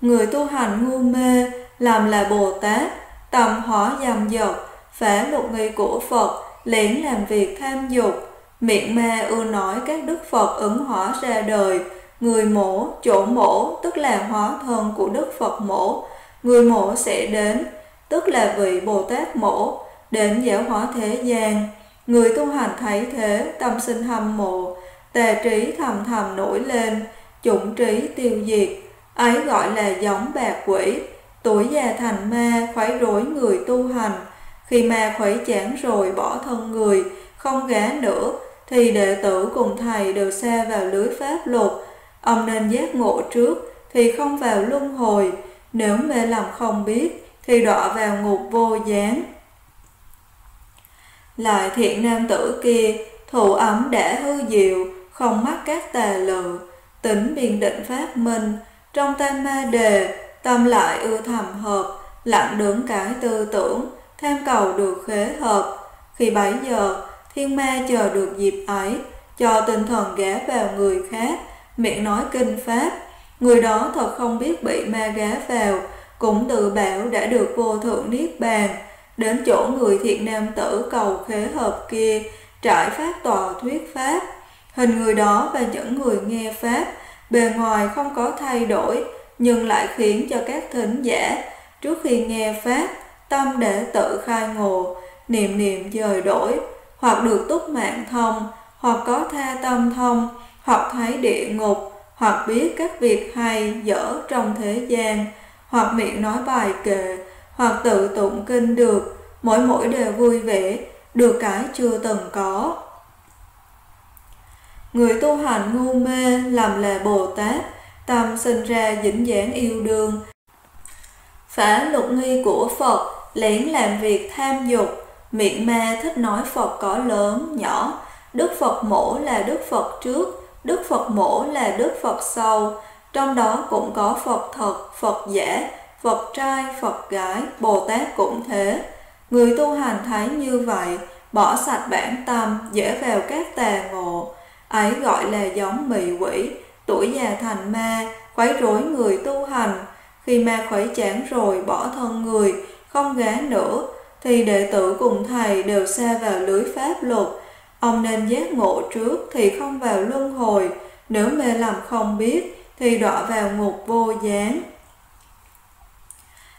Người tu hành ngu mê làm là Bồ Tát, tầm hóa dầm dọc, phá lục nghi của Phật, lén làm việc tham dục. Miệng ma ưa nói các đức Phật ứng hóa ra đời, người mổ, chỗ mổ tức là hóa thân của đức Phật mổ, người mổ sẽ đến tức là vị Bồ Tát mổ đến giáo hóa thế gian. Người tu hành thấy thế, tâm sinh hâm mộ, tà trí thầm thầm nổi lên, chủng trí tiêu diệt, ấy gọi là giống bạc quỷ, tuổi già thành ma khuấy rối người tu hành. Khi ma khuấy chán rồi bỏ thân người, không gá nữa, thì đệ tử cùng thầy đều xa vào lưới pháp luật. Ông nên giác ngộ trước thì không vào luân hồi, nếu mê lầm không biết thì đọa vào ngục vô gián. Lại thiện nam tử kia thủ ấm đã hư diệu, không mắc các tà lự, tỉnh biên định phát minh, trong tam ma đề, tâm lại ưa thầm hợp, lặng đứng cái tư tưởng, tham cầu được khế hợp. Khi bấy giờ, thiên ma chờ được dịp ấy, cho tinh thần ghé vào người khác, miệng nói kinh pháp, người đó thật không biết bị ma ghé vào, cũng tự bảo đã được vô thượng niết bàn. Đến chỗ người thiện nam tử cầu khế hợp kia, trải pháp tọa thuyết pháp, hình người đó và những người nghe pháp bề ngoài không có thay đổi, nhưng lại khiến cho các thính giả trước khi nghe pháp tâm đệ tự khai ngộ, niệm niệm dời đổi, hoặc được túc mạng thông, hoặc có tha tâm thông, hoặc thấy địa ngục, hoặc biết các việc hay dở trong thế gian, hoặc miệng nói bài kệ, hoặc tự tụng kinh được, mỗi đều vui vẻ, được cái chưa từng có. Người tu hành ngu mê làm là Bồ Tát, tâm sinh ra dính dáng yêu đương, phá lục nghi của Phật, lén làm việc tham dục. Miệng ma thích nói Phật có lớn, nhỏ, đức Phật mổ là đức Phật trước, đức Phật mổ là đức Phật sau, trong đó cũng có Phật thật, Phật giả, Phật trai, Phật gái, Bồ Tát cũng thế. Người tu hành thấy như vậy, bỏ sạch bản tâm, dễ vào các tà ngộ, ấy gọi là giống mị quỷ, tuổi già thành ma, quấy rối người tu hành. Khi ma khuấy chán rồi bỏ thân người, không gá nữa, thì đệ tử cùng thầy đều xa vào lưới pháp luật. Ông nên giác ngộ trước thì không vào luân hồi, nếu mê lầm không biết thì đọa vào ngục vô gián.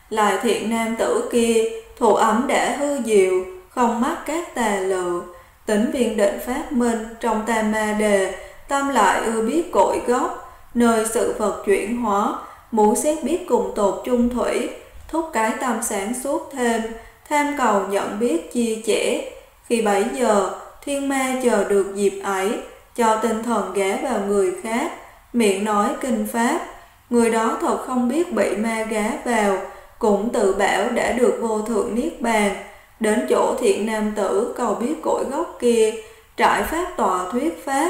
Lại thiện nam tử kia thủ ấm đã hư diệu, không mắc các tà lự, tỉnh viên định phát minh, trong tam ma đề, tâm lại ưa biết cội gốc, nơi sự vật chuyển hóa, muốn xét biết cùng tột chung thủy, thúc cái tâm sáng suốt thêm, tham cầu nhận biết chia chẽ. Khi bấy giờ, thiên ma chờ được dịp ấy, cho tinh thần ghé vào người khác, miệng nói kinh pháp, người đó thật không biết bị ma ghé vào, cũng tự bảo đã được vô thượng niết bàn. Đến chỗ thiện nam tử cầu biết cội gốc kia, trải pháp tọa thuyết pháp,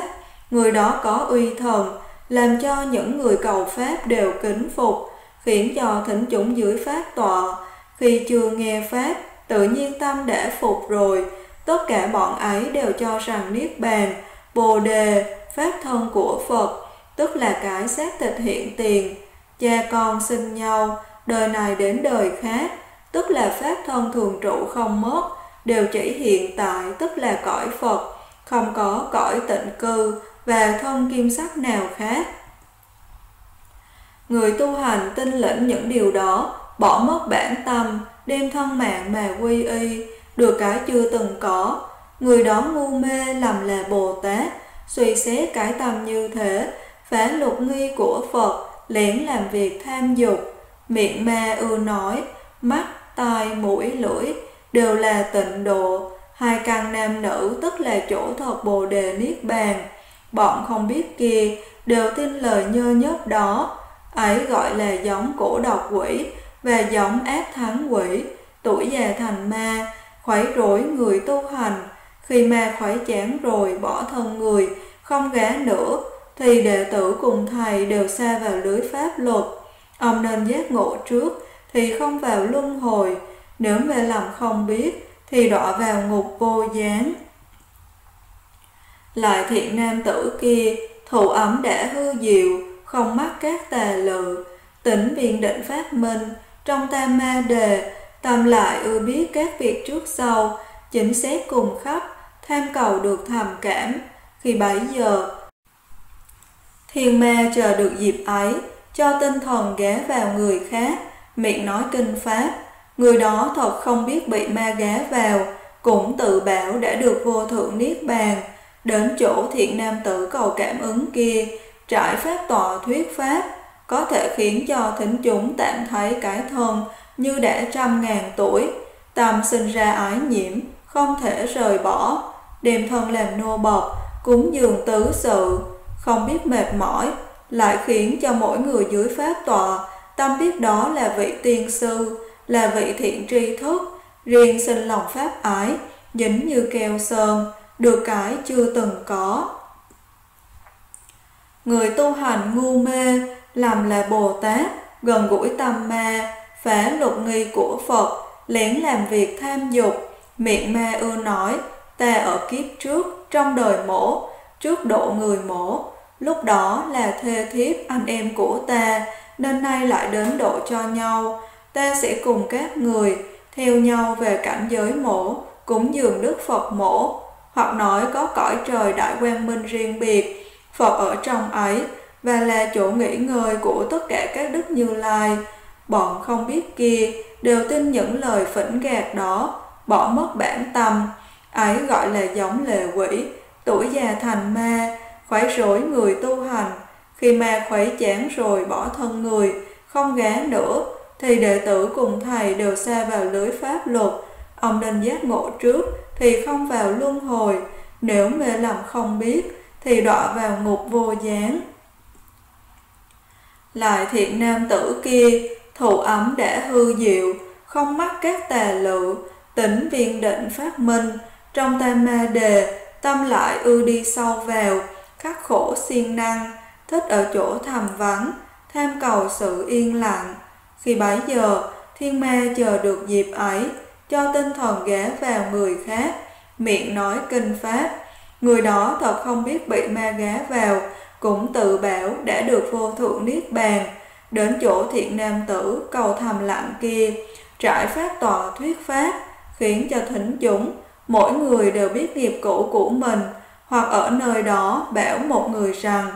người đó có uy thần, làm cho những người cầu pháp đều kính phục, khiến cho thính chúng dưới pháp tọa, khi chưa nghe pháp, tự nhiên tâm đã phục rồi, tất cả bọn ấy đều cho rằng niết bàn, bồ đề, pháp thân của Phật, tức là cái xác thịt hiện tiền, cha con sinh nhau, đời này đến đời khác, tức là pháp thân thường trụ không mất, đều chỉ hiện tại, tức là cõi Phật, không có cõi tịnh cư và thân kim sắc nào khác. Người tu hành tin lĩnh những điều đó, bỏ mất bản tâm, đem thân mạng mà quy y, được cái chưa từng có. Người đó ngu mê làm là Bồ Tát, suy xét cái tâm như thế, phá lục nghi của Phật, lén làm việc tham dục. Miệng ma ưa nói, mắt, tai, mũi, lưỡi đều là tịnh độ. Hai căn nam nữ tức là chỗ thật Bồ Đề Niết Bàn. Bọn không biết kia đều tin lời nhơ nhớp đó. Ấy gọi là giống cổ độc quỷ và giống ác thắng quỷ. Tuổi già thành ma, khuấy rối người tu hành. Khi ma khuấy chán rồi bỏ thân người, không gã nữa, thì đệ tử cùng thầy đều sa vào lưới pháp luật. Ông nên giác ngộ trước thì không vào luân hồi. Nếu mê lầm không biết thì đọa vào ngục vô gián. Lại thiện nam tử kia, thủ ấm đã hư diệu, không mắc các tà lự. Tỉnh biện định phát minh, trong tam ma đề, tâm lại ưa biết các việc trước sau, chính xét cùng khắp, tham cầu được thầm cảm. Khi bấy giờ, thiên ma chờ được dịp ấy, cho tinh thần ghé vào người khác, miệng nói kinh pháp. Người đó thật không biết bị ma ghé vào, cũng tự bảo đã được vô thượng niết bàn. Đến chỗ thiện nam tử cầu cảm ứng kia, trải pháp tọa thuyết pháp, có thể khiến cho thính chúng tạm thấy cái thân như đã 100.000 tuổi. Tâm sinh ra ái nhiễm, không thể rời bỏ, đem thân làm nô bộc, cúng dường tứ sự, không biết mệt mỏi, lại khiến cho mỗi người dưới pháp tọa tâm biết đó là vị tiên sư, là vị thiện tri thức, riêng sinh lòng pháp ái, dính như keo sơn, được cái chưa từng có. Người tu hành ngu mê, làm là Bồ Tát, gần gũi tâm ma, phá lục nghi của Phật, lén làm việc tham dục. Miệng ma ưa nói, ta ở kiếp trước, trong đời mổ, trước độ người mổ, lúc đó là thê thiếp anh em của ta, nên nay lại đến độ cho nhau. Ta sẽ cùng các người theo nhau về cảnh giới mổ, cúng dường Đức Phật mổ. Hoặc nói có cõi trời đại quang minh riêng biệt, Phật ở trong ấy, và là chỗ nghỉ ngơi của tất cả các đức Như Lai. Bọn không biết kia đều tin những lời phỉnh gạt đó, bỏ mất bản tâm. Ấy gọi là giống lệ quỷ, tuổi già thành ma, khuấy rối người tu hành. Khi ma khuấy chán rồi bỏ thân người, không gá nữa, thì đệ tử cùng thầy đều sa vào lưới pháp luật. Ông nên giác ngộ trước thì không vào luân hồi. Nếu mê lầm không biết thì đọa vào ngục vô gián. Lại thiện nam tử kia, thủ ấm đã hư diệu, không mắc các tà lự, tỉnh viên định phát minh, trong tam ma đề, tâm lại ư đi sâu vào, khắc khổ siêng năng, thích ở chỗ thầm vắng, tham cầu sự yên lặng. Khi bấy giờ, thiên ma chờ được dịp ấy, cho tinh thần ghé vào người khác, miệng nói kinh pháp. Người đó thật không biết bị ma ghé vào, cũng tự bảo đã được vô thượng niết bàn. Đến chỗ thiện nam tử cầu thầm lặng kia, trải pháp tọa thuyết pháp, khiến cho thính chúng mỗi người đều biết nghiệp cũ của mình. Hoặc ở nơi đó bảo một người rằng,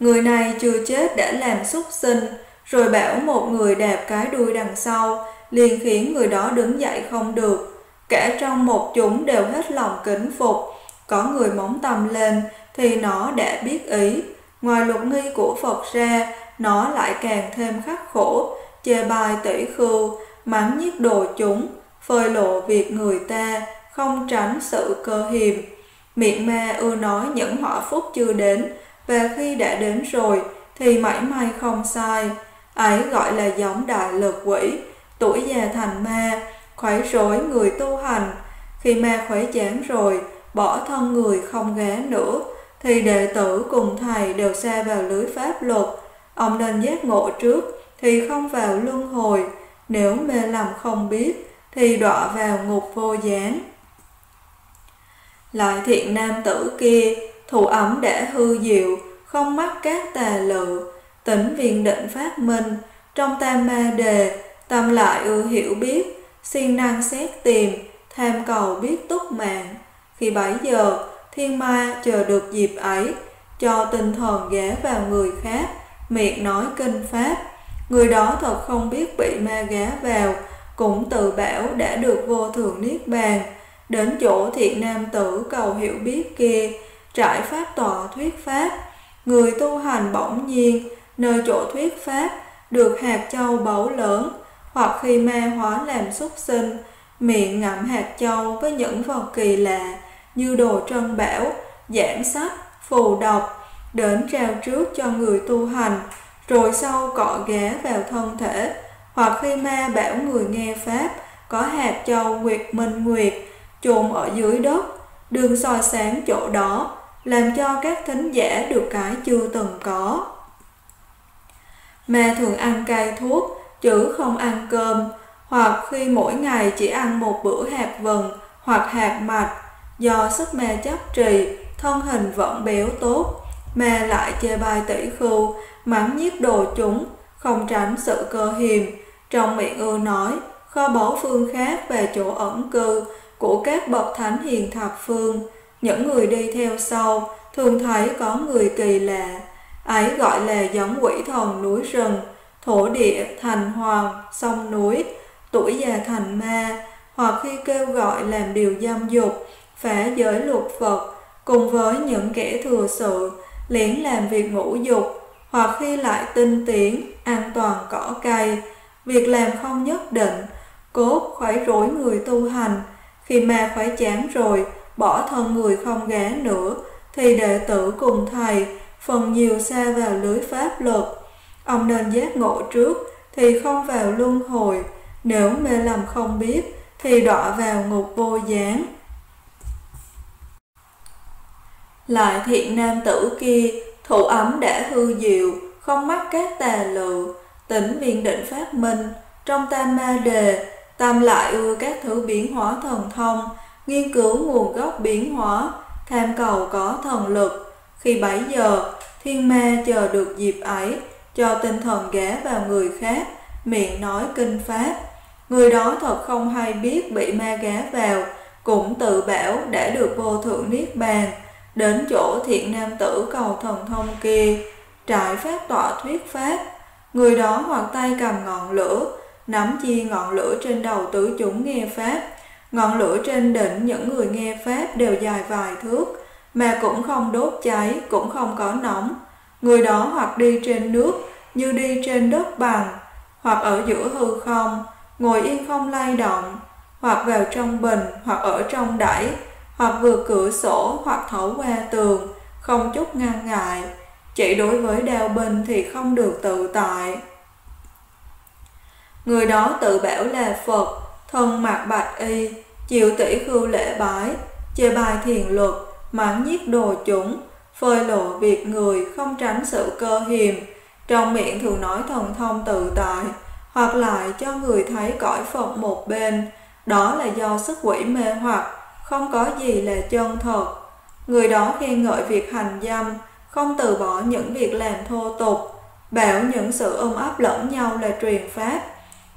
người này chưa chết đã làm súc sinh, rồi bảo một người đạp cái đuôi đằng sau, liền khiến người đó đứng dậy không được. Cả trong một chúng đều hết lòng kính phục. Có người móng tầm lên thì nó đã biết ý. Ngoài luật nghi của Phật ra, nó lại càng thêm khắc khổ, chê bai tỉ khưu, mắng nhiếc đồ chúng, phơi lộ việc người ta, không tránh sự cơ hiềm. Miệng ma ưa nói những họa phúc chưa đến, và khi đã đến rồi thì mảy may không sai. Ấy gọi là giống đại lực quỷ, tuổi già thành ma, khuấy rối người tu hành. Khi ma khuấy chán rồi bỏ thân người không ghé nữa, thì đệ tử cùng thầy đều sa vào lưới pháp luật. Ông nên giác ngộ trước thì không vào luân hồi. Nếu mê lầm không biết thì đọa vào ngục vô gián. Lại thiện nam tử kia, thủ ấm đã hư diệu, không mắc các tà lự, tỉnh viên định phát minh, trong tam ma đề, tâm lại ưa hiểu biết, siêng năng xét tìm, tham cầu biết túc mạng. Khi bấy giờ, thiên ma chờ được dịp ấy, cho tinh thần ghé vào người khác, miệng nói kinh pháp. Người đó thật không biết bị ma ghé vào, cũng tự bảo đã được vô thượng niết bàn. Đến chỗ thiện nam tử cầu hiểu biết kia, trải pháp tọa thuyết pháp, người tu hành bỗng nhiên nơi chỗ thuyết pháp được hạt châu báu lớn, hoặc khi ma hóa làm súc sinh, miệng ngậm hạt châu với những vật kỳ lạ như đồ trân bảo, giảng sách, phù độc, đến trao trước cho người tu hành, rồi sau cọ ghé vào thân thể. Hoặc khi ma bảo người nghe pháp có hạt châu nguyệt minh nguyệt chôn ở dưới đất, đường soi sáng chỗ đó, làm cho các thính giả được cái chưa từng có. Ma thường ăn cay thuốc chứ không ăn cơm, hoặc khi mỗi ngày chỉ ăn một bữa hạt vừng hoặc hạt mạch, do sức ma chấp trì, thân hình vẫn béo tốt. Ma lại chê bai tỷ khưu, mắng nhiếc đồ chúng, không tránh sự cơ hiềm, trong miệng ưa nói kho báu phương khác về chỗ ẩn cư của các bậc thánh hiền thập phương. Những người đi theo sau thường thấy có người kỳ lạ, ấy gọi là giống quỷ thần núi rừng, thổ địa, thành hoàng, sông núi, tuổi già thành ma, hoặc khi kêu gọi làm điều dâm dục, phá giới luật Phật, cùng với những kẻ thừa sự, lén làm việc ngũ dục, hoặc khi lại tinh tiến, an toàn cỏ cây, việc làm không nhất định, cốt khoái rối người tu hành. Khi ma khoái chán rồi, bỏ thân người không gá nữa, thì đệ tử cùng thầy phần nhiều xa vào lưới pháp luật. Ông nên giác ngộ trước thì không vào luân hồi, nếu mê lầm không biết thì đọa vào ngục vô gián. Lại thiện nam tử kia, thủ ấm đã hư diệu, không mắc các tà lự, tỉnh viên định phát minh, trong tam ma đề, tam lại ưa các thứ biến hóa thần thông, nghiên cứu nguồn gốc biến hóa, tham cầu có thần lực. Khi bấy giờ, thiên ma chờ được dịp ấy, cho tinh thần ghé vào người khác, miệng nói kinh pháp. Người đó thật không hay biết bị ma ghé vào, cũng tự bảo đã được vô thượng niết bàn. Đến chỗ thiện nam tử cầu thần thông kia, trải pháp tọa thuyết pháp, người đó hoặc tay cầm ngọn lửa, nắm chi ngọn lửa trên đầu tứ chúng nghe pháp. Ngọn lửa trên đỉnh những người nghe pháp đều dài vài thước, mà cũng không đốt cháy, cũng không có nóng. Người đó hoặc đi trên nước như đi trên đất bằng, hoặc ở giữa hư không, ngồi yên không lay động, hoặc vào trong bình, hoặc ở trong đẩy, hoặc vượt cửa sổ, hoặc thấu qua tường, không chút ngăn ngại. Chỉ đối với đao binh thì không được tự tại. Người đó tự bảo là Phật, thân mặc bạch y, chịu tỷ khưu lễ bái, chê bai thiền luật, mắng nhiếc đồ chúng, phơi lộ việc người, không tránh sự cơ hiềm, trong miệng thường nói thần thông tự tại, hoặc lại cho người thấy cõi Phật một bên. Đó là do sức quỷ mê hoặc, không có gì là chân thật. Người đó khen ngợi việc hành dâm, không từ bỏ những việc làm thô tục, bảo những sự ấp lẫn nhau là truyền pháp.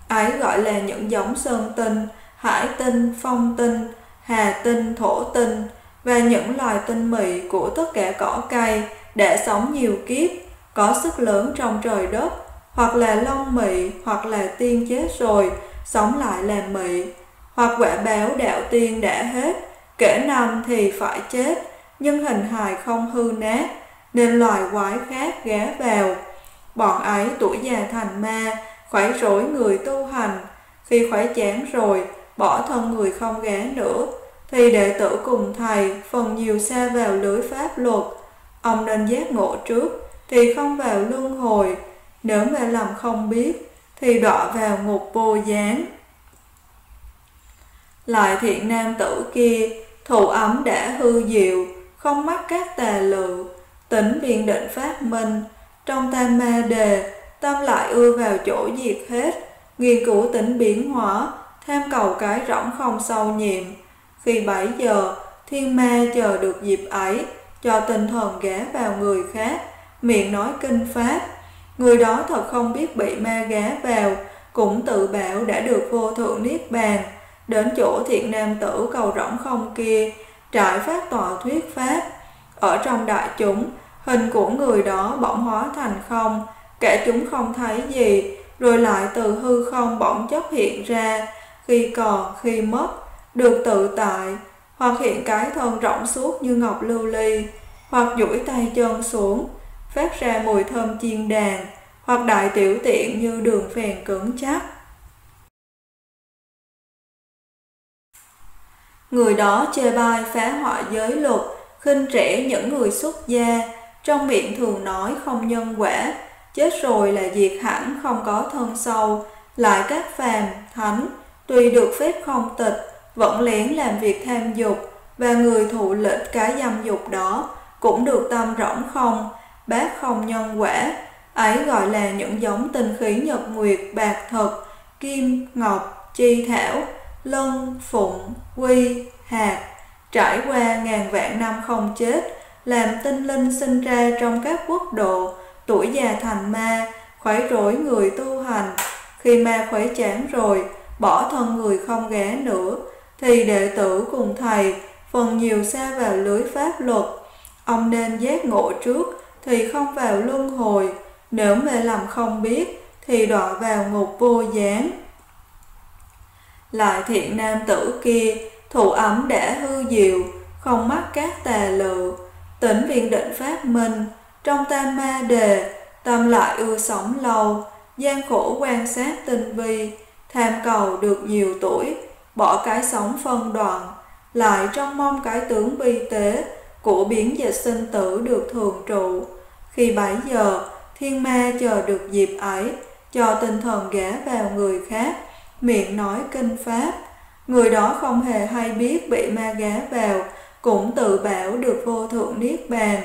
Ấy gọi là những giống sơn tinh, hải tinh, phong tinh, hà tinh, thổ tinh và những loài tinh mị của tất cả cỏ cây đã sống nhiều kiếp, có sức lớn trong trời đất, hoặc là long mị, hoặc là tiên chết rồi sống lại là mị, hoặc quả báo đạo tiên đã hết, kể năm thì phải chết, nhưng hình hài không hư nát, nên loài quái khác ghé vào. Bọn ấy tuổi già thành ma, khoái rối người tu hành. Khi khoái chán rồi, bỏ thân người không ghé nữa, thì đệ tử cùng thầy phần nhiều xa vào lưới pháp luật. Ông nên giác ngộ trước thì không vào luân hồi, nếu mà làm không biết thì đọa vào ngục vô gián. Lại thiện nam tử kia, thủ ấm đã hư diệu, không mắc các tà lự, tỉnh viên định phát minh, trong tam ma đề, tâm lại ưa vào chỗ diệt hết, nghiên cứu tính biến hóa, tham cầu cái rỗng không sâu nhiệm. Khi bấy giờ, thiên ma chờ được dịp ấy, cho tinh thần ghé vào người khác, miệng nói kinh pháp. Người đó thật không biết bị ma ghé vào, cũng tự bảo đã được vô thượng niết bàn. Đến chỗ thiện nam tử cầu rỗng không kia, trải pháp tọa thuyết pháp. Ở trong đại chúng, hình của người đó bỗng hóa thành không, kẻ chúng không thấy gì, rồi lại từ hư không bỗng chốc hiện ra, khi còn khi mất, được tự tại, hoặc hiện cái thân rỗng suốt như ngọc lưu ly. hoặc duỗi tay chân xuống, phát ra mùi thơm chiên đàn, hoặc đại tiểu tiện như đường phèn cứng chắc. Người đó chê bai phá hoại giới luật, khinh rẻ những người xuất gia, trong miệng thường nói không nhân quả, chết rồi là diệt hẳn không có thân sâu, lại các phàm, thánh, tuy được phép không tịch, vẫn lén làm việc tham dục, và người thụ lệch cái dâm dục đó cũng được tâm rỗng không, bác không nhân quả, ấy gọi là những giống tinh khí nhật nguyệt, bạc thật, kim, ngọc, chi thảo, lân, phụng, quy, hạt, trải qua ngàn vạn năm không chết, làm tinh linh sinh ra trong các quốc độ, tuổi già thành ma, khuấy rối người tu hành. Khi ma khuấy chán rồi, bỏ thân người không gá nữa, thì đệ tử cùng thầy phần nhiều xa vào lưới pháp luật. Ông nên giác ngộ trước thì không vào luân hồi, nếu mê lầm không biết thì đọa vào ngục vô gián. Lại thiện nam tử kia, thụ ấm đã hư diệu, không mắc các tà lự, tỉnh viên định phát minh, trong tam ma đề, tâm lại ưa sống lâu, gian khổ quan sát tinh vi, tham cầu được nhiều tuổi, bỏ cái sống phân đoạn, lại trong mong cái tướng vi tế, của biến dịch sinh tử được thường trụ. Khi 7 giờ, thiên ma chờ được dịp ấy, cho tinh thần gã vào người khác, miệng nói kinh pháp. Người đó không hề hay biết bị ma gá vào, cũng tự bảo được vô thượng niết bàn.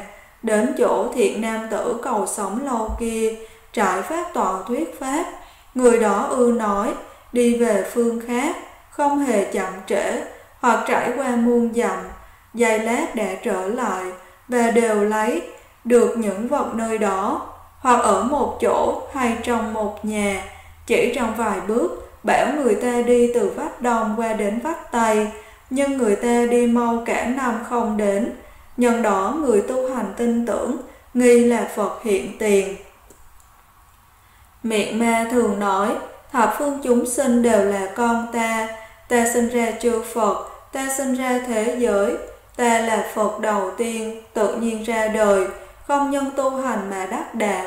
Đến chỗ thiện nam tử cầu sống lâu kia, trải phát tọa thuyết pháp. Người đó ư nói, đi về phương khác, không hề chậm trễ, hoặc trải qua muôn dặm, giây lát đã trở lại, và đều lấy được những vật nơi đó, hoặc ở một chỗ hay trong một nhà, chỉ trong vài bước, bảo người ta đi từ vách đông qua đến vách tây, nhưng người ta đi mau cả năm không đến. Nhân đó người tu hành tin tưởng, nghi là Phật hiện tiền. Miệng ma thường nói, thập phương chúng sinh đều là con ta, ta sinh ra chư Phật, ta sinh ra thế giới, ta là Phật đầu tiên, tự nhiên ra đời, không nhân tu hành mà đắc đạo.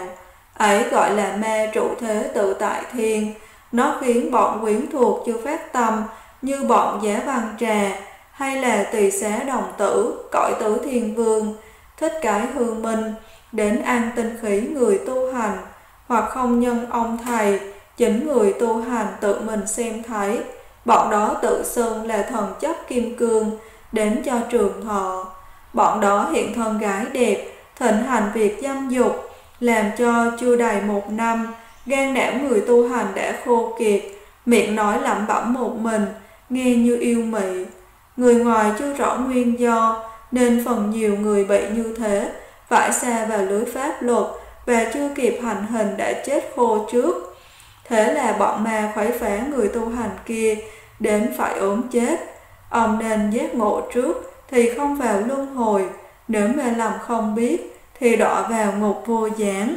Ấy gọi là ma trụ thế tự tại thiên. Nó khiến bọn quyến thuộc chưa phát tâm, như bọn Giá Văn Trà, hay là Tỳ Xá Đồng Tử, cõi Tứ Thiên Vương, thích cái hương minh, đến ăn tinh khí người tu hành, hoặc không nhân ông thầy, chính người tu hành tự mình xem thấy. Bọn đó tự xưng là thần chấp kim cương, đến cho trường thọ. Bọn đó hiện thân gái đẹp, thịnh hành việc dâm dục, làm cho chưa đầy 1 năm, gan não người tu hành đã khô kiệt, miệng nói lẩm bẩm một mình, nghe như yêu mị. Người ngoài chưa rõ nguyên do, nên phần nhiều người bị như thế, phải xa vào lưới pháp luật, và chưa kịp hành hình đã chết khô trước. Thế là bọn ma khuấy phá người tu hành kia, đến phải ốm chết. Ông nên giác ngộ trước, thì không vào luân hồi, nếu mê lầm không biết, thì đọa vào ngục vô gián.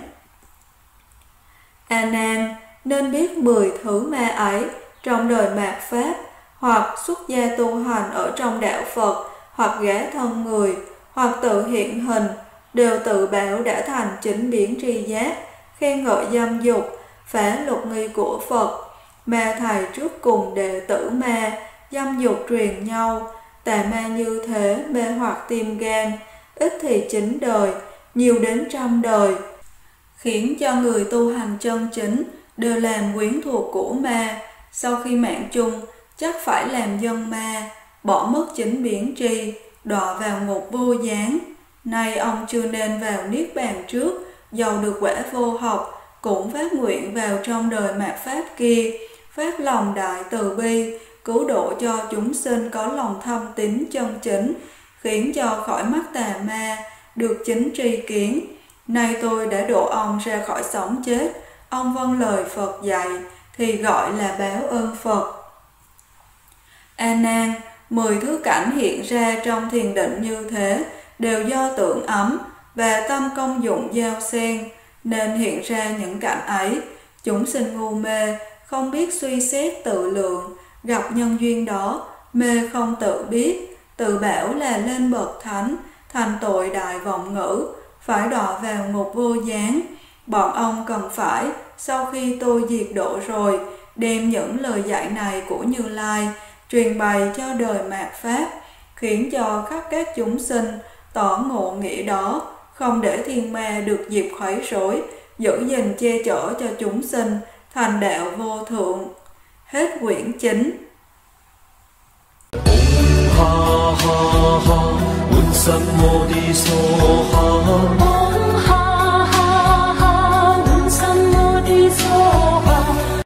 A Nan, nên biết 10 thứ ma ấy trong đời mạt pháp, hoặc xuất gia tu hành ở trong đạo Phật, hoặc gã thân người, hoặc tự hiện hình, đều tự bảo đã thành chánh biến tri giác, khen ngợi dâm dục, phá lục nghi của Phật. Ma thầy trước cùng đệ tử ma, dâm dục truyền nhau, tà ma như thế mê hoặc tim gan, ít thì 9 đời, nhiều đến 100 đời, khiến cho người tu hành chân chính đều làm quyến thuộc của ma. Sau khi mạng chung, chắc phải làm dân ma, bỏ mất chánh biến tri, đọa vào ngục vô gián. Nay ông chưa nên vào niết bàn trước, dầu được quả vô học, cũng phát nguyện vào trong đời mạt pháp kia, phát lòng đại từ bi, cứu độ cho chúng sinh có lòng thâm tín chân chính, khiến cho khỏi mắc tà ma, được chính tri kiến. Nay tôi đã độ ông ra khỏi sống chết, ông vâng lời Phật dạy, thì gọi là báo ơn Phật. A Nan, 10 thứ cảnh hiện ra trong thiền định như thế, đều do tưởng ấm và tâm công dụng giao xen, nên hiện ra những cảnh ấy. Chúng sinh ngu mê, không biết suy xét tự lượng, gặp nhân duyên đó, mê không tự biết, tự bảo là lên bậc thánh, thành tội đại vọng ngữ, phải đọa vào ngục vô gián. Bọn ông cần phải, sau khi tôi diệt độ rồi, đem những lời dạy này của Như Lai truyền bày cho đời mạt Pháp, khiến cho khắp các chúng sinh tỏ ngộ nghĩa đó, không để thiên ma được dịp khuấy rối, giữ gìn che chở cho chúng sinh thành đạo vô thượng. Hết quyển 9. Ha ha ha,